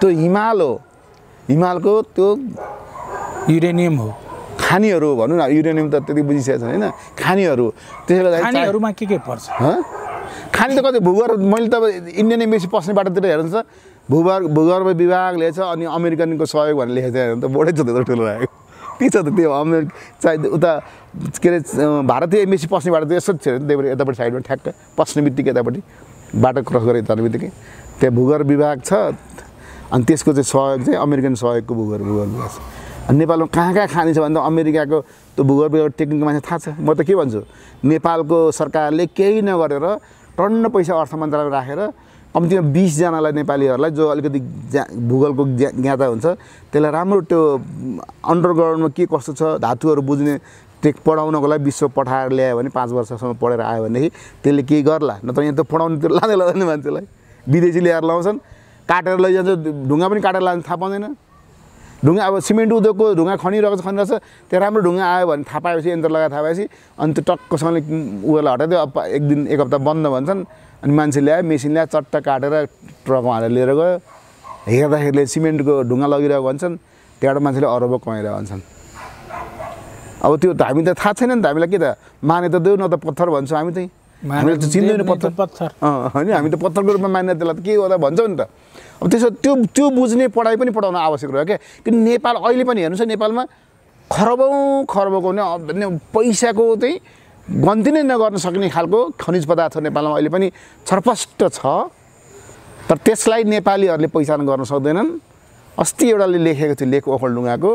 त्यो हिमाल हो हिमालको त्यो युरेनियम हो खानीहरू भनौँ न युरेनियम त त्यति बुझिसकेको छैन होइन खानीहरू त्यसले गर्दा के पर्छ खानी त कति भूगर्भ मैले त इन्डियन एम्बेसी पस्ने बाटोतिर हेर्नु छ भूगर्भ विभागले छ अनि अमेरिकनको सहयोग भनेर लेखेको थियो त बोर्डै जति ठुलो लागेको के छ त त्यो अमेरिका चाहिँ उता के अरे भारतीय एम्बेसी पस्ने बाटो यस्तो थियो त्यही यतापट्टि साइडमा ठ्याक्क पस्ने बित्तिकै यतापट्टि बाटो क्रस गरेर जाने बित्तिकै त्यहाँ भूगर्भ विभाग छ अनि त्यसको चाहिँ सहयोग चाहिँ अमेरिकन सहयोगको भूगर्भ विभाग छ अनि नेपालमा कहाँ कहाँ खाने छ भन्दा अमेरिकाको त्यो भूगर्भ विभाग टेक्निकको मान्छे थाहा छ म त के भन्छु नेपालको सरकारले केही नगरेर टन्न पैसा अर्थ मन्त्रालय राखेर कम्तीमा 20 जनालाई नेपालीहरूलाई जो अलिकति भूगोलको ज्ञाता हुन्छ त्यसलाई राम्रो त्यो अन्डरग्राउन्डमा के कस्तो छ धातुहरू बुझ्ने टेक पढाउनको लागि विश्व पठाएर ल्यायो भने 5 वर्षसम्म पढेर आयो भनेदेखि त्यसले केही गर्ला नत्र यहाँ त पढाउनुतिर लाँदै लाँदैन मान्छेलाई विदेशी ल्याएर लाउँछन् काटेर लैजान्छ ढुङ्गा पनि काटेर लान्छ थाहा पाउँदैन ढुङ्गा अब सिमेन्ट उद्योगको ढुङ्गा खनिरहेको छ त्यहाँ राम्रो ढुङ्गा आयो भने थाहा पाएपछि यन्त्र लगाएर थाहा पाएपछि अनि त्यो टक्कसँगले उयोलाई हटाइदियो अब 1 दिन 1 हप्ता बन्द भन्छन् अनि मान्छे ल्यायो मेसिन ल्यायो चट्ट काटेर ट्रकमा हालेर लिएर गयो हेर्दाखेरि सिमेन्टको ढुङ्गा लगिरहेको भन्छन् त्यहाँबाट मान्छेले अरबको कमाइरहेको भन्छन् अब त्यो त हामी त थाहा छैन नि त हामीलाई के त माने त देऊ न त पत्थर भन्छौँ हामी चाहिँ हामीले त चिन्दैन पत्थर होइन हामी त पत्थरको रूपमा मान्ने त्यसलाई त के गर्दा भन्छौँ नि त अब त्यसो त्यो बुझ्ने पढाइ पनि पढाउन आवश्यक रह्यो क्या किन नेपाल अहिले पनि हेर्नुहोस् नेपालमा खरबौँ पैसाको चाहिँ गन्ती नै नगर्न सक्ने खालको खनिज पदार्थ नेपालमा अहिले पनि छरपष्ट छ तर त्यसलाई नेपालीहरूले पहिचान गर्न सक्दैनन् अस्ति एउटाले लेखेको थियो लेख ओखल ढुङ्गाको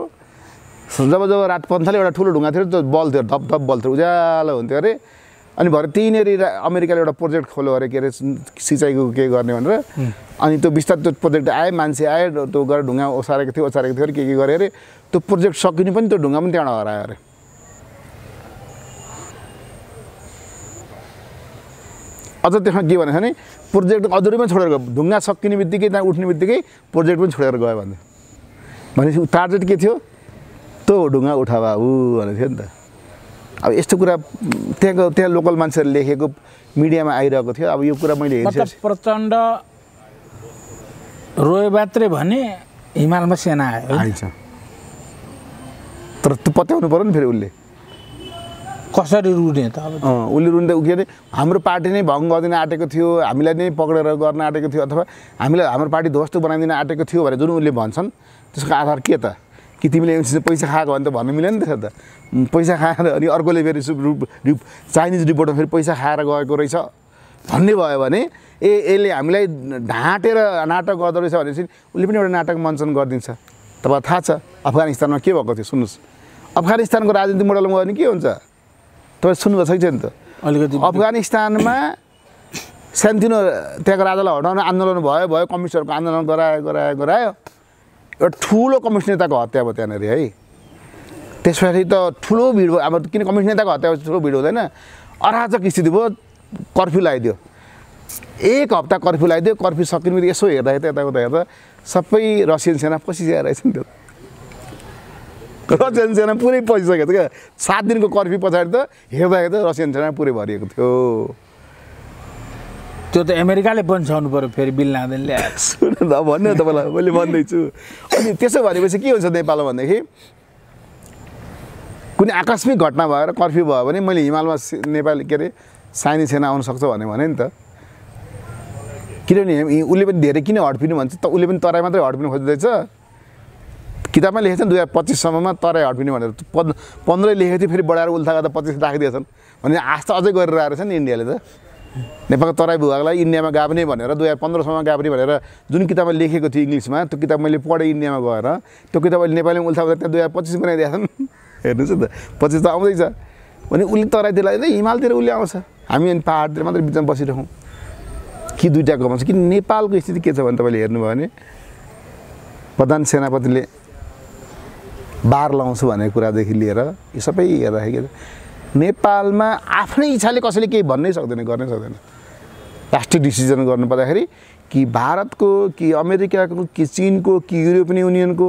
जब रातपन्थले एउटा ठुलो ढुङ्गा थियो त्यो बल थियो धप धप बल थियो उज्यालो हुन्थ्यो अरे अनि भर्तिनेरी अमेरिकाले एउटा प्रोजेक्ट खोल्यो अरे के अरे सिँचाइको के गर्ने भनेर अनि त्यो बिस्तारै त्यो प्रोजेक्ट आयो मान्छे आयो त्यो गरेर ढुङ्गा ओसारेको थियो के गरे अरे त्यो प्रोजेक्ट सकिनु पनि त्यो ढुङ्गा पनि त्यहाँ हरायो अरे अझ त्यसमा के भनेछ भने प्रोजेक्ट अधुरै पनि छोडेर गयो ढुङ्गा सकिने बित्तिकै त्यहाँ उठ्ने बित्तिकै प्रोजेक्ट पनि छोडेर गयो भन्दै भनेपछि टार्गेट के थियो त्यो ढुङ्गा उठा बाबु भनेको थियो नि त अब यस्तो कुरा त्यहाँको त्यहाँ लोकल मान्छेहरूले लेखेको मिडियामा आइरहेको थियो अब यो कुरा मैले हेरेँ प्रचण्ड रोए मात्रै भने हिमालमा सेना आयो तर पत्याउनु पर्यो नि फेरि उसले कसरी रुने त अब उसले रुने त के अरे हाम्रो पार्टी नै भङ्ग गरिदिन आँटेको थियो हामीलाई नै पक्रेर गर्न आँटेको थियो अथवा हामीलाई हाम्रो पार्टी ध्वस्त बनाइदिन आँटेको थियो भनेर जुन उसले भन्छन् त्यसको आधार के त कि तिमीले एमसीले पैसा खाएको भने त भन्नु मिलेन नि त पैसा खाएर अनि अर्कोले फेरि चाइनिज रिपोर्टमा फेरि पैसा खाएर गएको रहेछ भन्ने भयो भने यसले हामीलाई ढाँटेर नाटक गर्दो रहेछ भनेपछि उसले पनि एउटा नाटक मञ्चन गरिदिन्छ तपाईँलाई थाहा छ अफगानिस्तानमा के भएको थियो सुन्नुहोस् अफगानिस्तानको राजनीति मोडलमा गयो भने के हुन्छ तपाईँ सुन्नुभएको छैन त अलिकति अफगानिस्तानमा सानोतिनो त्यहाँको राजालाई हटाउन आन्दोलन भयो भयो कम्युनिस्टहरूको आन्दोलन गरायो गरायो गरायो एउटा ठुलो कम्युनिस्ट नेताको हत्या भयो त्यहाँनिर है त्यस पछाडि त ठुलो भिड भयो अब किन कम्युनिस्ट नेताको हत्या ठुलो भिड हुँदैन अराजक स्थिति भयो कर्फ्यू लगाइदियो एक हप्ता कर्फ्यू लगाइदियो कर्फ्यू सकिने बित्तिकै यसो हेर्दाखेरि त यताउता हेर्दा सबै रसियन सेना पसिसकेको रहेछ नि त्यो रसियन सेना पुरै पसिसकेको थियो क्या 7 दिनको कर्फ्यू पछाडि त हेर्दाखेरि त रसियन सेना पुरै भरिएको थियो त्यो त अमेरिकाले बन्साउनु पर्यो फेरि बिल लाँदैले सुन त भन्नु तपाईँलाई मैले भन्दैछु अनि त्यसो भनेपछि के हुन्छ नेपालमा भन्दाखेरि कुनै आकस्मिक घटना भएर कर्फ्यू भयो भने मैले हिमालमा नेपाल के अरे साइनी सेना आउन सक्छ भने नि त किनभने उसले पनि धेरै किन हड्पिनु भन्छ त उसले पनि तराई मात्रै हड्पिनु खोज्दैछ किताबमा लेखेको छ 2025सम्ममा तराई हड्पिनु भनेर 15 लेखेको थियो फेरि बढाएर उल्था गर्दा 25 राखिदिएछन् भने आस्था अझै गरेर आएको छ नि इन्डियाले त नेपालको तराई भूभागलाई इन्डियामा गाभ्ने भनेर 2015सम्म गाभ्ने भनेर जुन किताबमा लेखेको थियो इङ्ग्लिसमा त्यो किताब मैले पढेँ इन्डियामा गएर त्यो किताब अहिले नेपालीमा उल्था हुँदा त्यहाँ 2025 बनाइदिएका छन् हेर्नुहोस् त 25 त आउँदैछ भने उसले तराईतिर हिमालतिर उसले आउँछ हामी अनि पाहाडतिर मात्रै बिचमा बसिरहँ कि दुईवटा कमाउँछ कि नेपालको स्थिति के छ भने तपाईँले हेर्नुभयो भने प्रधान सेनापतिले बार लाउँछु भन्ने कुरादेखि लिएर यो सबै हेर्दाखेरि नेपालमा आफ्नै इच्छाले कसैले केही भन्नै सक्दैन गर्नै सक्दैन राष्ट्रिय डिसिजन गर्नु पर्दाखेरि कि भारतको कि अमेरिकाको कि चीनको कि युरोपियन युनियनको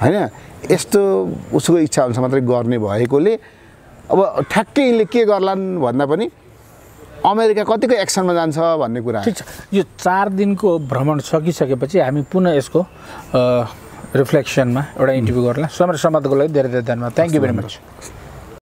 हैन यस्तो उसको इच्छा अनुसार मात्रै गर्ने भएकोले अब ठ्याक्कै यिनले के गर्लान् भन्दा पनि अमेरिका कतिको एक्सनमा जान्छ भन्ने कुरा ठिक छ यो 4 दिनको भ्रमण सकिसकेपछि हामी पुनः यसको रिफ्लेक्सनमा एउटा इन्टरभ्यू गर्ला समय र सम्वादको लागि धेरै धेरै धन्यवाद थ्याङ्क यू भेरी मच